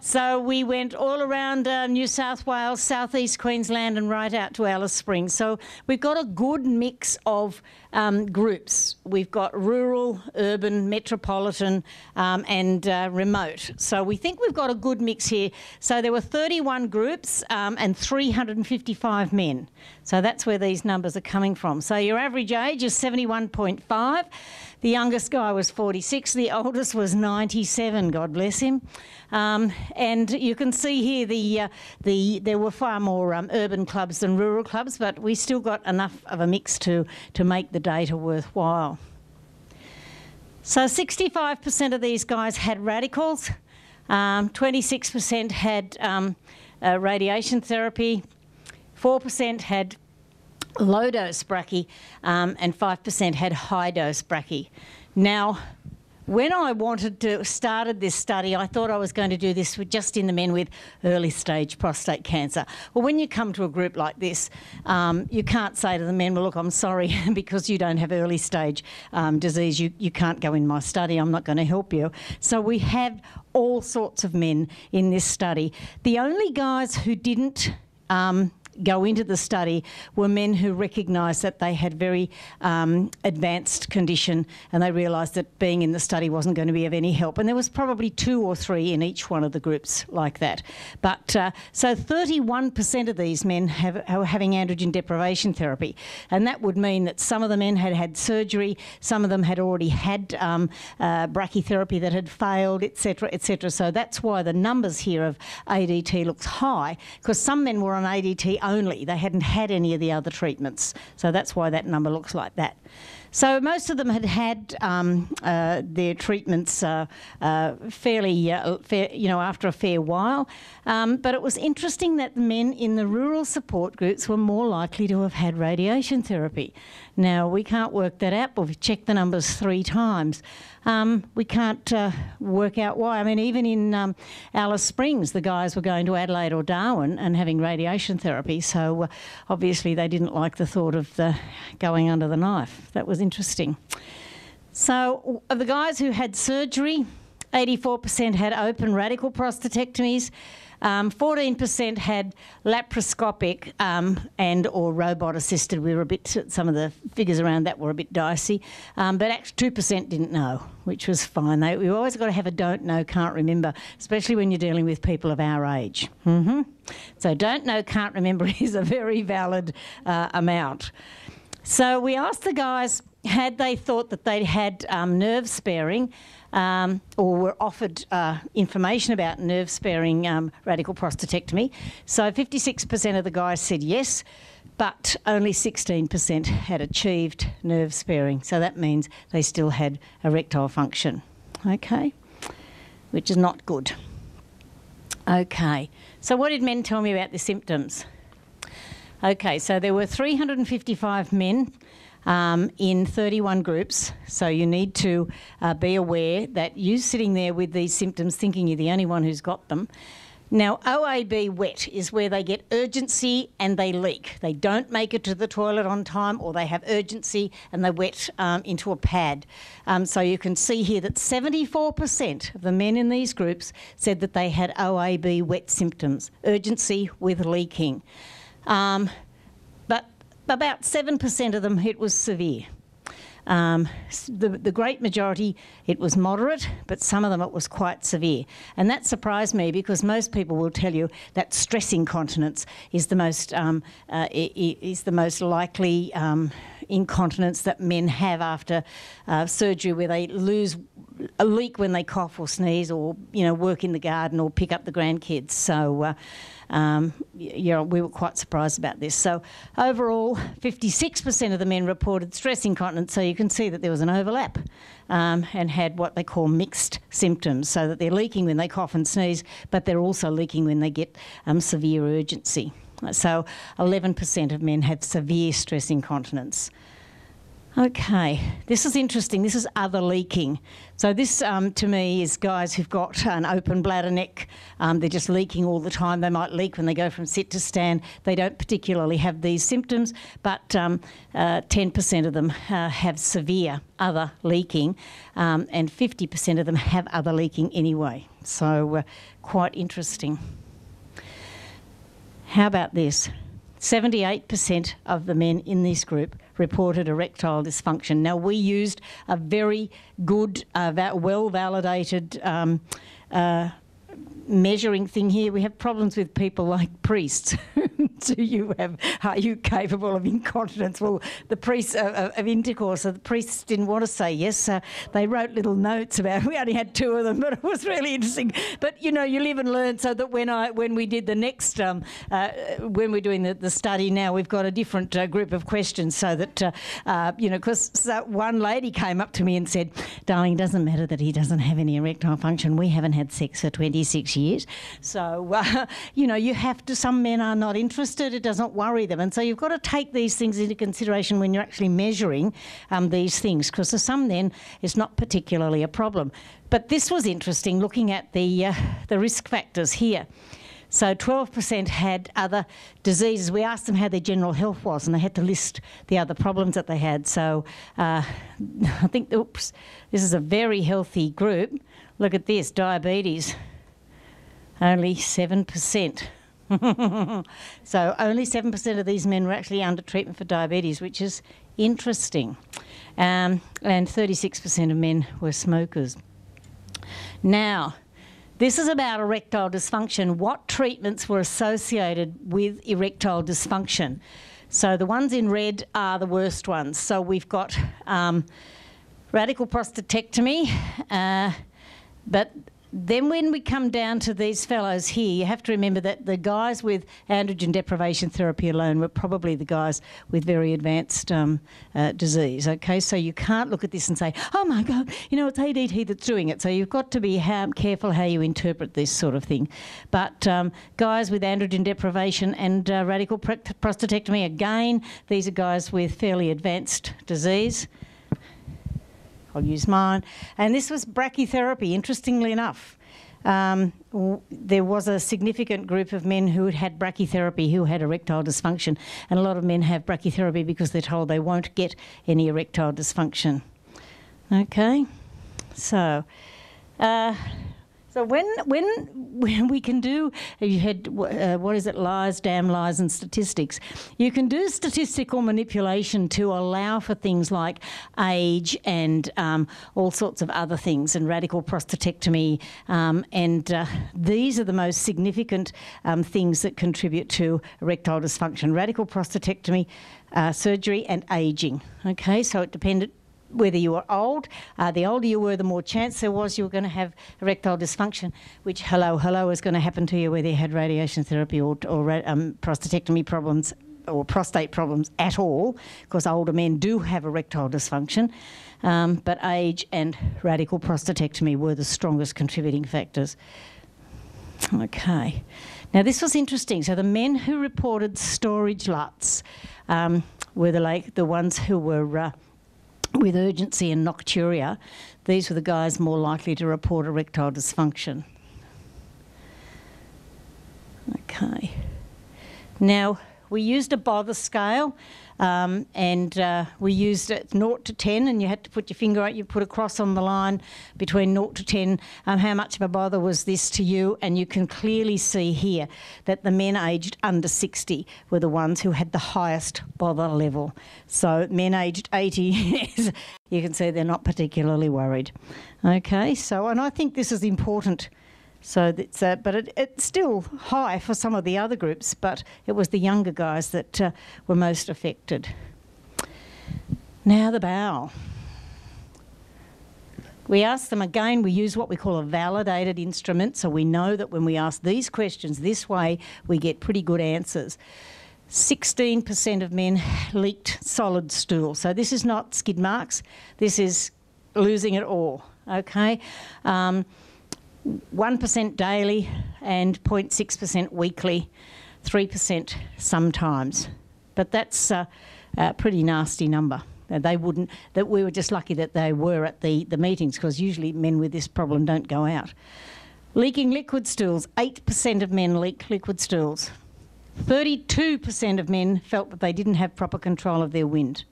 So we went all around New South Wales, southeast Queensland, and right out to Alice Springs. So we've got a good mix of groups. We've got rural, urban, metropolitan, and remote. So we think we've got a good mix here. So there were 31 groups and 355 men. So that's where these numbers are coming from. So your average age is 71.5. The youngest guy was 46. The oldest was 97, God bless him. And you can see here there were far more urban clubs than rural clubs, but we still got enough of a mix to make the data worthwhile. So 65% of these guys had radicals. 26% had radiation therapy, 4% had low-dose brachy, and 5% had high-dose brachy. Now, when I started this study, I thought I was going to do this just in the men with early-stage prostate cancer. Well, when you come to a group like this, you can't say to the men, well, look, I'm sorry, because you don't have early-stage disease, you can't go in my study, I'm not going to help you. So we have all sorts of men in this study. The only guys who didn't go into the study were men who recognised that they had very advanced condition, and they realised that being in the study wasn't going to be of any help. And there was probably 2 or 3 in each one of the groups like that. But so 31% of these men were having androgen deprivation therapy, and that would mean that some of the men had had surgery, some of them had already had brachytherapy that had failed, etc., etc. So that's why the numbers here of ADT looks high, because some men were on ADT only. They hadn't had any of the other treatments. So that's why that number looks like that. So most of them had had their treatments after a fair while. But it was interesting that the men in the rural support groups were more likely to have had radiation therapy. Now, we can't work that out, but we've checked the numbers 3 times. We can't work out why. I mean, even in Alice Springs, the guys were going to Adelaide or Darwin and having radiation therapy, so obviously they didn't like the thought of going under the knife. That was interesting. So of the guys who had surgery, 84% had open radical prostatectomies, 14% had laparoscopic and or robot assisted. We were a bit, some of the figures around that were a bit dicey, but actually 2% didn't know, which was fine. We've always got to have a don't know, can't remember, especially when you're dealing with people of our age. So don't know, can't remember is a very valid amount. So we asked the guys, had they thought that they had nerve sparing, or were offered information about nerve-sparing radical prostatectomy. So 56% of the guys said yes, but only 16% had achieved nerve-sparing. So that means they still had erectile function, okay, which is not good. Okay, so what did men tell me about their symptoms? Okay, so there were 355 men in 31 groups, so you need to be aware that you're sitting there with these symptoms thinking you're the only one who's got them. Now, OAB wet is where they get urgency and they leak. They don't make it to the toilet on time, or they have urgency and they wet into a pad. So you can see here that 74% of the men in these groups said that they had OAB wet symptoms, urgency with leaking. About 7% of them, it was severe. The great majority, it was moderate, but some of them it was quite severe. And that surprised me, because most people will tell you that stress incontinence is the most, likely incontinence that men have after surgery, where they lose a leak when they cough or sneeze, or work in the garden or pick up the grandkids. So we were quite surprised about this. So overall, 56% of the men reported stress incontinence, so you can see that there was an overlap, and had what they call mixed symptoms, so that they're leaking when they cough and sneeze, but they're also leaking when they get severe urgency. So 11% of men had severe stress incontinence. Okay, this is interesting. This is other leaking. So this, to me, is guys who've got an open bladder neck. They're just leaking all the time. They might leak when they go from sit to stand. They don't particularly have these symptoms, but 10% of them have severe other leaking, and 50% of them have other leaking anyway. So quite interesting. How about this? 78% of the men in this group reported erectile dysfunction. Now, we used a very good, well-validated measuring thing here. We have problems with people like priests. Are you capable of incontinence? Well, the priests of intercourse, the priests didn't want to say yes, so they wrote little notes about it. We only had 2 of them, but it was really interesting. But you live and learn, so that when we're doing the study now, we've got a different group of questions, so that because one lady came up to me and said, "Darling, it doesn't matter that he doesn't have any erectile function. We haven't had sex for 26 years, so you have to." Some men are not interested, it doesn't worry them. And so you've got to take these things into consideration when you're actually measuring these things, because for some then it's not particularly a problem. But this was interesting, looking at the risk factors here. So 12% had other diseases. We asked them how their general health was, and they had to list the other problems that they had. So I think, oops, this is a very healthy group. Look at this, diabetes, only 7%. So only 7% of these men were actually under treatment for diabetes, which is interesting. And 36% of men were smokers. Now, this is about erectile dysfunction. What treatments were associated with erectile dysfunction? So the ones in red are the worst ones. So we've got radical prostatectomy, but Then when we come down to these fellows here, you have to remember that the guys with androgen deprivation therapy alone were probably the guys with very advanced disease, okay? So you can't look at this and say, oh, my God, you know, it's ADT that's doing it. So you've got to be careful how you interpret this sort of thing. But guys with androgen deprivation and radical prostatectomy, again, these are guys with fairly advanced disease. I'll use mine. And this was brachytherapy, interestingly enough. There was a significant group of men who had brachytherapy who had erectile dysfunction. And a lot of men have brachytherapy because they're told they won't get any erectile dysfunction. Okay? So, when we can do, you had, what is it, lies, damn lies and statistics. You can do statistical manipulation to allow for things like age and all sorts of other things and radical prostatectomy. These are the most significant things that contribute to erectile dysfunction, radical prostatectomy, surgery and ageing. Okay, so it depended whether you were old. The older you were, the more chance there was you were going to have erectile dysfunction, which, hello, hello, is going to happen to you whether you had radiation therapy or prostatectomy problems or prostate problems at all, because older men do have erectile dysfunction. But age and radical prostatectomy were the strongest contributing factors. Okay. Now, this was interesting. So the men who reported storage LUTS were the ones who were... with urgency and nocturia, these were the guys more likely to report erectile dysfunction. Okay. Now, we used a bother scale, we used it 0 to 10, and you had to put your finger out, you put a cross on the line between 0 to 10, how much of a bother was this to you, and you can clearly see here that the men aged under 60 were the ones who had the highest bother level. So men aged 80 years, you can see they're not particularly worried. Okay, so, and I think this is important. So that's, but it's still high for some of the other groups, but it was the younger guys that were most affected. Now the bowel. We asked them again, we use what we call a validated instrument, so we know that when we ask these questions this way, we get pretty good answers. 16% of men leaked solid stool. So this is not skid marks, this is losing it all, okay? 1% daily and 0.6% weekly, 3% sometimes. But that's a pretty nasty number. They wouldn't, that we were just lucky that they were at the meetings, because usually men with this problem don't go out. Leaking liquid stools, 8% of men leaked liquid stools. 32% of men felt that they didn't have proper control of their wind.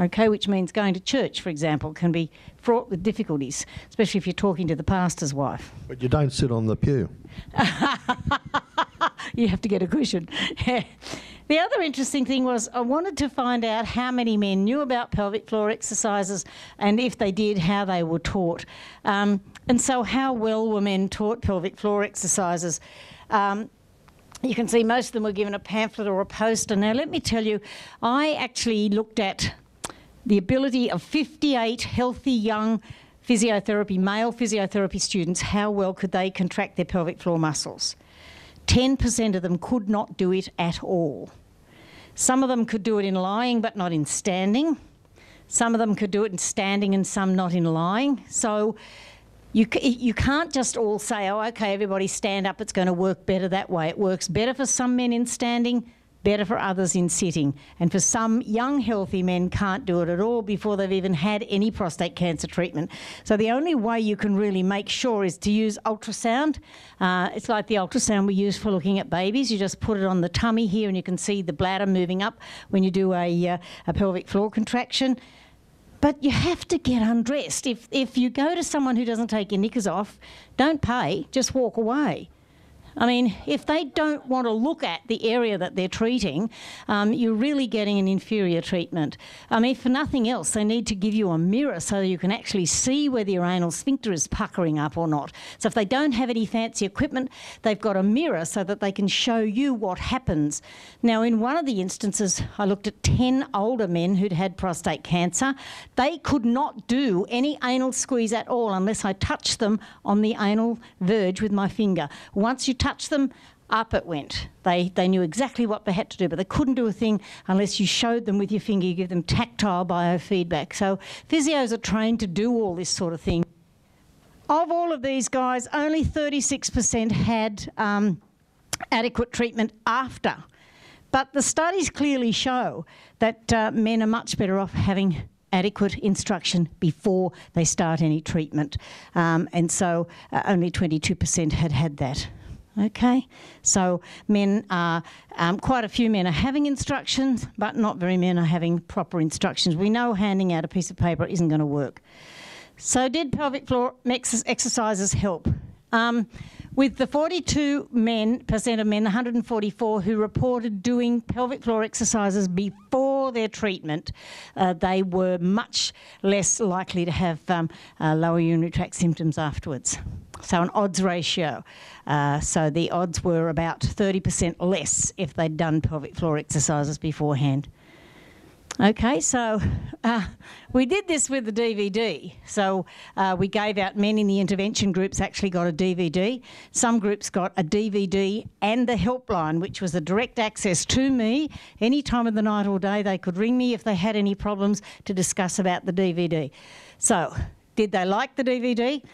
Okay, which means going to church, for example, can be fraught with difficulties, especially if you're talking to the pastor's wife. But you don't sit on the pew. You have to get a cushion. The other interesting thing was I wanted to find out how many men knew about pelvic floor exercises, and if they did, how they were taught. And so how well were men taught pelvic floor exercises? You can see most of them were given a pamphlet or a poster. Now, let me tell you, I actually looked at the ability of 58 healthy young physiotherapy, male physiotherapy students, how well could they contract their pelvic floor muscles? 10% of them could not do it at all. Some of them could do it in lying but not in standing. Some of them could do it in standing and some not in lying. So you can't just all say, oh, okay, everybody stand up, it's going to work better that way. It works better for some men in standing, better for others in sitting. And for some, young, healthy men can't do it at all before they've even had any prostate cancer treatment. So the only way you can really make sure is to use ultrasound. It's like the ultrasound we use for looking at babies. You just put it on the tummy here and you can see the bladder moving up when you do a pelvic floor contraction. But you have to get undressed. If you go to someone who doesn't take your knickers off, don't pay, just walk away. I mean, if they don't want to look at the area that they're treating, you're really getting an inferior treatment. I mean, for nothing else, they need to give you a mirror so that you can actually see whether your anal sphincter is puckering up or not. So if they don't have any fancy equipment, they've got a mirror so that they can show you what happens. Now, in one of the instances, I looked at 10 older men who'd had prostate cancer. They could not do any anal squeeze at all unless I touched them on the anal verge with my finger. Once you touch them, up it went. They knew exactly what they had to do, but they couldn't do a thing unless you showed them with your finger. You give them tactile biofeedback. So physios are trained to do all this sort of thing. Of all of these guys, only 36% had adequate treatment after. But the studies clearly show that men are much better off having adequate instruction before they start any treatment. And so only 22% had had that. Okay, so men are, quite a few men are having instructions, but not very men are having proper instructions. We know handing out a piece of paper isn't going to work. So did pelvic floor exercises help? With the 42% of men, 144 who reported doing pelvic floor exercises before their treatment, they were much less likely to have lower urinary tract symptoms afterwards. So an odds ratio. So the odds were about 30% less if they'd done pelvic floor exercises beforehand. Okay, so we did this with the DVD. So we gave out, men in the intervention groups actually got a DVD. Some groups got a DVD and the helpline, which was a direct access to me any time of the night or day. They could ring me if they had any problems to discuss about the DVD. So did they like the DVD?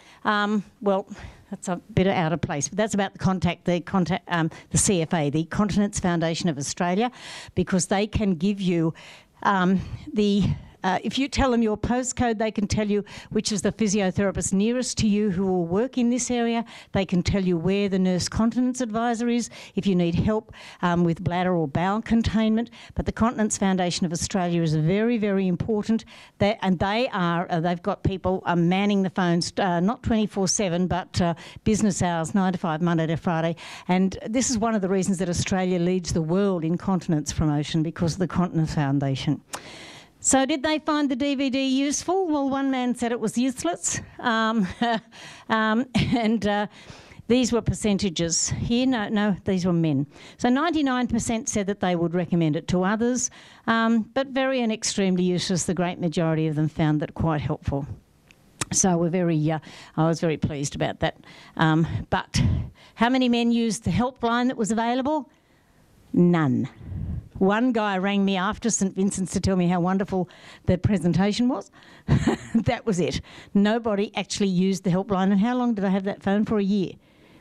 Well, that's a bit out of place, but that's about the the CFA, the Continence Foundation of Australia, because they can give you if you tell them your postcode, they can tell you which is the physiotherapist nearest to you who will work in this area. They can tell you where the nurse continence advisor is if you need help with bladder or bowel containment. But the Continence Foundation of Australia is very, very important. They've got people manning the phones, not 24/7, but business hours, 9 to 5, Monday to Friday. And this is one of the reasons that Australia leads the world in continence promotion, because of the Continence Foundation. So did they find the DVD useful? Well, one man said it was useless. These were percentages here. No, these were men. So 99% said that they would recommend it to others, but very and extremely useless. The great majority of them found that quite helpful. So we're I was very pleased about that. But how many men used the helpline that was available? None. One guy rang me after St Vincent's to tell me how wonderful the presentation was. That was it. Nobody actually used the helpline. And how long did I have that phone for? A year.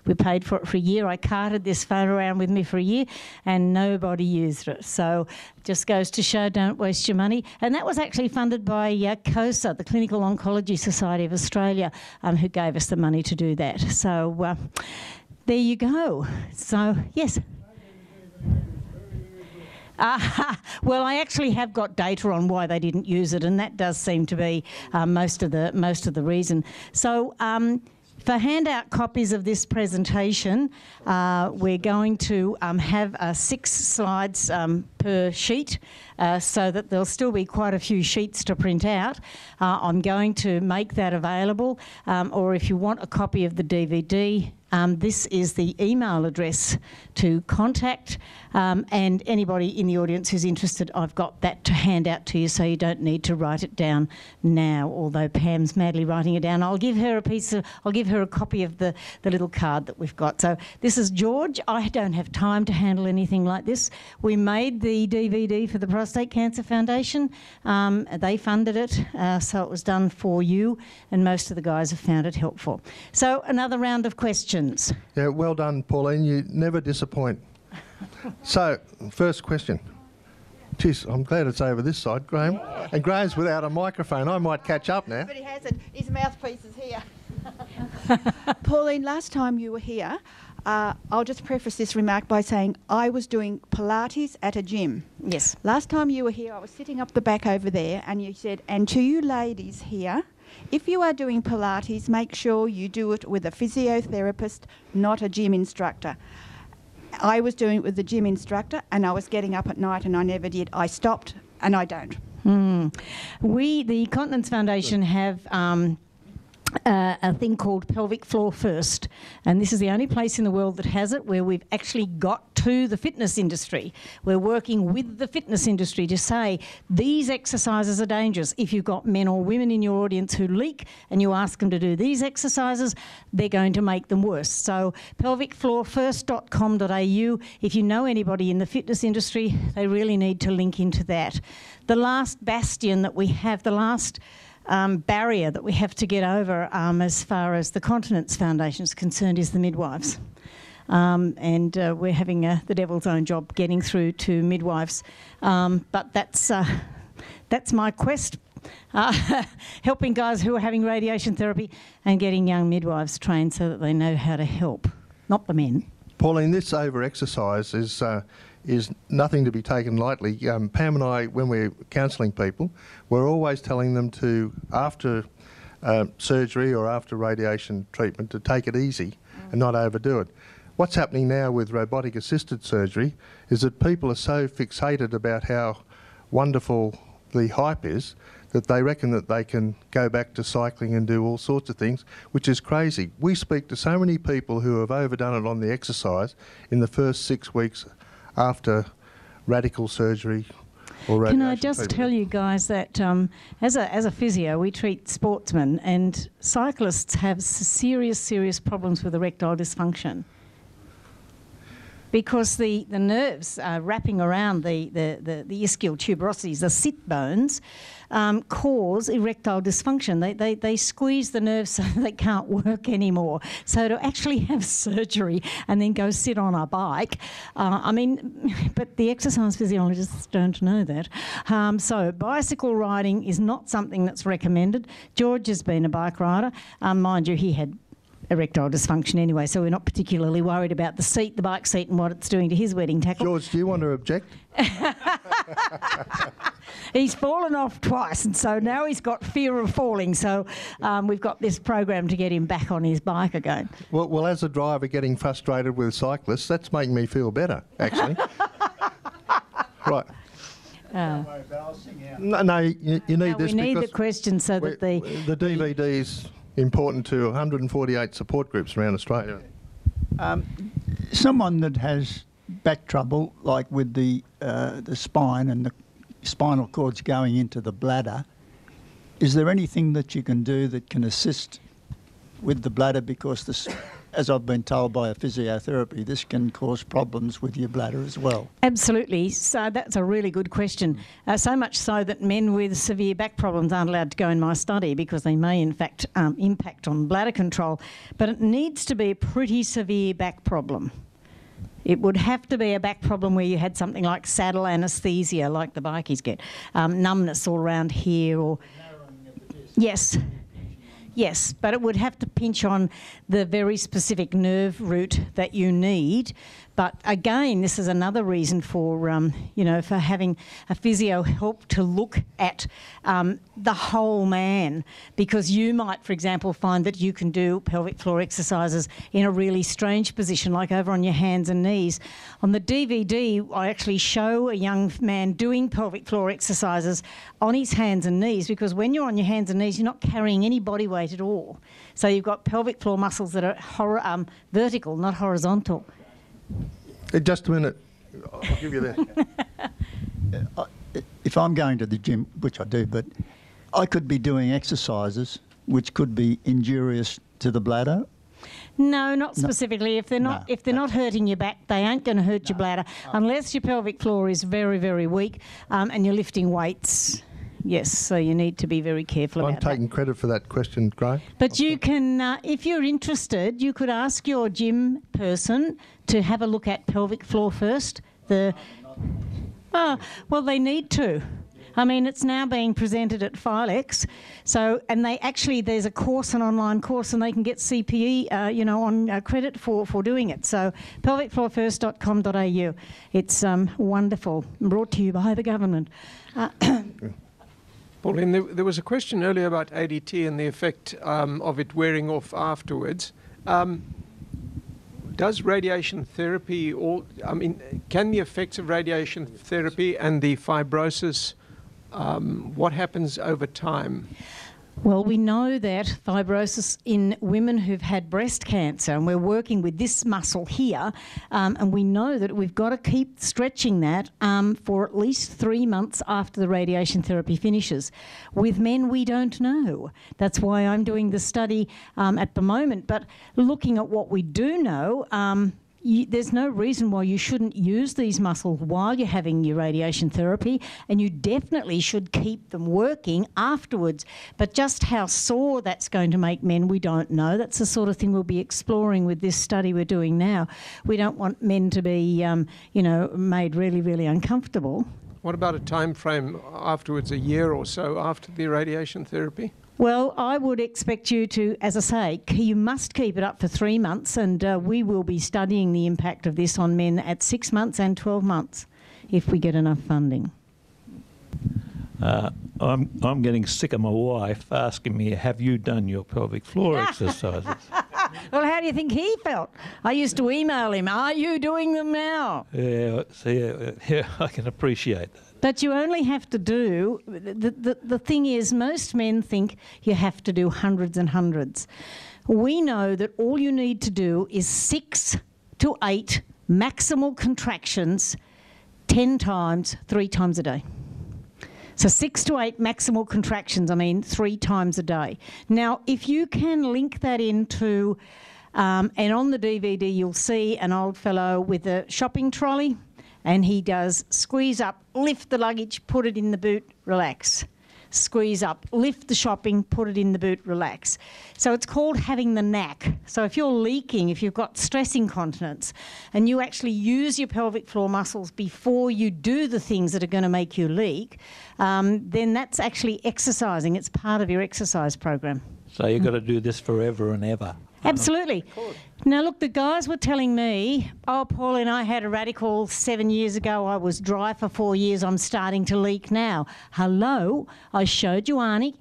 We paid for it for a year. I carted this phone around with me for a year and nobody used it. So just goes to show, don't waste your money. And that was actually funded by COSA, the Clinical Oncology Society of Australia, who gave us the money to do that. So there you go. So, yes. Well, I actually have got data on why they didn't use it, and that does seem to be most of the reason. So for handout copies of this presentation, we're going to have 6 slides per sheet, so that there'll still be quite a few sheets to print out. I'm going to make that available, or if you want a copy of the DVD, this is the email address to contact, and anybody in the audience who's interested, I've got that to hand out to you, so you don't need to write it down now, although Pam's madly writing it down. I'll give her a copy of the little card that we've got. So this is George. I don't have time to handle anything like this. We made the DVD for the Prostate Cancer Foundation. They funded it, so it was done for you, and most of the guys have found it helpful. So another round of questions. Yeah, well done, Pauline. You never disappoint. So, first question. Geez, I'm glad it's over this side, Graham. Yeah. And Graham's without a microphone. I might catch up now. But he hasn't. His mouthpiece is here. Pauline, last time you were here, I'll just preface this remark by saying I was doing Pilates at a gym. Yes. Last time you were here, I was sitting up the back over there, and you said, and to you ladies here, If you are doing Pilates, make sure you do it with a physiotherapist, not a gym instructor. I was doing it with the gym instructor and I was getting up at night and I never did. I stopped and I don't. Mm. We, the Continence Foundation, have a thing called Pelvic Floor First, and this is the only place in the world that has it, where we've actually got to the fitness industry. We're working with the fitness industry to say these exercises are dangerous. If you've got men or women in your audience who leak and you ask them to do these exercises, they're going to make them worse. So pelvicfloorfirst.com.au, if you know anybody in the fitness industry, they really need to link into that. The last bastion that we have, the last barrier that we have to get over as far as the Continence Foundation is concerned is the midwives. And we're having the devil's own job getting through to midwives. But that's my quest, helping guys who are having radiation therapy and getting young midwives trained so that they know how to help, not the men. Pauline, this over-exercise is nothing to be taken lightly. Pam and I, when we're counselling people, we're always telling them to, after surgery or after radiation treatment, to take it easy and not overdo it. What's happening now with robotic-assisted surgery is that people are so fixated about how wonderful the hype is that they reckon that they can go back to cycling and do all sorts of things, which is crazy. We speak to so many people who have overdone it on the exercise in the first 6 weeks after radical surgery or radiation. Can I just tell you guys that as a physio, we treat sportsmen, and cyclists have serious, serious problems with erectile dysfunction because the nerves are wrapping around the ischial tuberosities, the sit bones, cause erectile dysfunction. They squeeze the nerves so they can't work anymore. So to actually have surgery and then go sit on a bike, I mean, but the exercise physiologists don't know that. So bicycle riding is not something that's recommended. George has been a bike rider. Mind you, he had erectile dysfunction anyway, so we're not particularly worried about the seat, the bike seat, and what it's doing to his wedding tackle. George, do you want to object? He's fallen off twice, and so now he's got fear of falling, so we've got this program to get him back on his bike again. Well, as a driver getting frustrated with cyclists, that's making me feel better, actually. Right. No, you need this, we need the question so that the DVDs... important to 148 support groups around Australia. Someone that has back trouble, like with the spine and the spinal cords going into the bladder, is there anything that you can do that can assist with the bladder? Because this, as I've been told by a physiotherapy, this can cause problems with your bladder as well. Absolutely. So that's a really good question. So much so that men with severe back problems aren't allowed to go in my study because they may, in fact, impact on bladder control. But it needs to be a pretty severe back problem. It would have to be a back problem where you had something like saddle anaesthesia, like the bikies get, numbness all around here, or... narrowing of the disc. Yes. Yes, but it would have to pinch on the very specific nerve root that you need. But again, this is another reason for, you know, for having a physio help to look at the whole man, because you might, for example, find that you can do pelvic floor exercises in a really strange position, like over on your hands and knees. On the DVD, I actually show a young man doing pelvic floor exercises on his hands and knees, because when you're on your hands and knees, you're not carrying any body weight at all. So you've got pelvic floor muscles that are vertical, not horizontal. Just a minute. I'll give you that. If I'm going to the gym, which I do, but I could be doing exercises which could be injurious to the bladder. No, not specifically. No. If they're not hurting your back, they ain't going to hurt your bladder, unless your pelvic floor is very, very weak and you're lifting weights. Yes, so you need to be very careful about that. I'm taking credit for that question, Graham. But you can, if you're interested, you could ask your gym person to have a look at Pelvic Floor First. Well, they need to. I mean, it's now being presented at Filex, so, and they actually, there's a course, an online course, and they can get CPE, you know, on credit for doing it. So pelvicfloorfirst.com.au. It's wonderful. Brought to you by the government. Pauline, there was a question earlier about ADT and the effect of it wearing off afterwards. Does radiation therapy, can the effects of radiation therapy and the fibrosis, what happens over time? Well, we know that fibrosis in women who've had breast cancer, and we're working with this muscle here, and we know that we've got to keep stretching that for at least 3 months after the radiation therapy finishes. With men, we don't know. That's why I'm doing the study at the moment. But looking at what we do know, there's no reason why you shouldn't use these muscles while you're having your radiation therapy, and you definitely should keep them working afterwards. But just how sore that's going to make men, we don't know. That's the sort of thing we'll be exploring with this study we're doing now. We don't want men to be, you know, made really, really uncomfortable. What about a time frame afterwards, a year or so after the radiation therapy? Well, I would expect you to, as I say, you must keep it up for 3 months, and we will be studying the impact of this on men at 6 months and 12 months if we get enough funding. I'm getting sick of my wife asking me, have you done your pelvic floor exercises? Well, how do you think he felt? I used to email him, are you doing them now? Yeah, see, yeah, I can appreciate that. But you only have to do, the thing is, most men think you have to do hundreds and hundreds. We know that all you need to do is 6 to 8 maximal contractions 10 times, 3 times a day. So 6 to 8 maximal contractions, I mean 3 times a day. Now, if you can link that into, and on the DVD you'll see an old fellow with a shopping trolley, and he does squeeze up, lift the luggage, put it in the boot, relax. Squeeze up, lift the shopping, put it in the boot, relax. So it's called having the knack. So if you're leaking, if you've got stress incontinence, and you actually use your pelvic floor muscles before you do the things that are going to make you leak, then that's actually exercising. It's part of your exercise program. So you've got to do this forever and ever. Absolutely. Now, look, the guys were telling me, oh, Pauline, I had a radical 7 years ago. I was dry for 4 years. I'm starting to leak now. Hello, I showed you Arnie,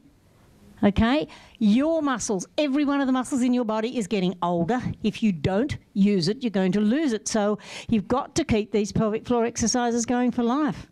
okay? Your muscles, every one of the muscles in your body is getting older. If you don't use it, you're going to lose it. So you've got to keep these pelvic floor exercises going for life.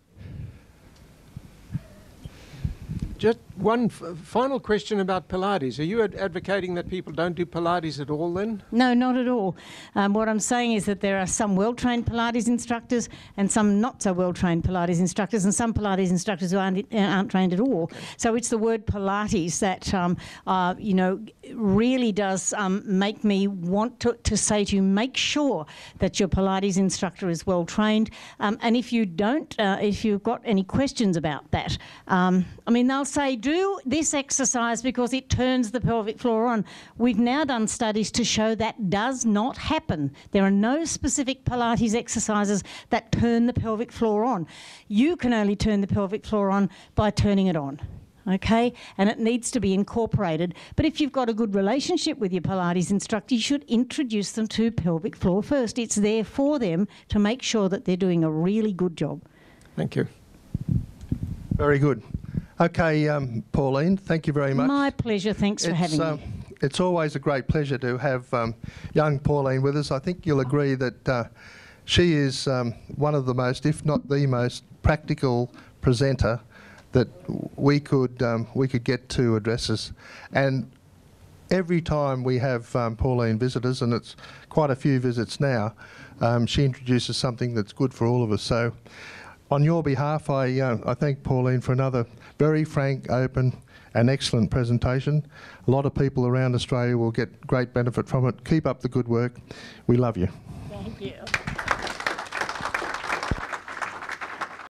Just one final question about Pilates. Are you advocating that people don't do Pilates at all then? No, not at all. What I'm saying is that there are some well-trained Pilates instructors and some not so well-trained Pilates instructors and some Pilates instructors who aren't trained at all. So it's the word Pilates that, you know, really does make me want to say to you, make sure that your Pilates instructor is well-trained. And if you don't, if you've got any questions about that, I mean, they'll say do this exercise because it turns the pelvic floor on. We've now done studies to show that does not happen. There are no specific Pilates exercises that turn the pelvic floor on. You can only turn the pelvic floor on by turning it on. Okay, and it needs to be incorporated. But if you've got a good relationship with your Pilates instructor, you should introduce them to Pelvic Floor First. It's there for them to make sure that they're doing a really good job. Thank you. Very good. Okay, Pauline, thank you very much. My pleasure. Thanks for having me. It's always a great pleasure to have young Pauline with us. I think you'll agree that she is one of the most, if not the most, practical presenter that we could get to address us. And every time we have Pauline visitors, and it's quite a few visits now, she introduces something that's good for all of us. So, on your behalf, I thank Pauline for another very frank, open and excellent presentation. A lot of people around Australia will get great benefit from it. Keep up the good work. We love you. Thank you.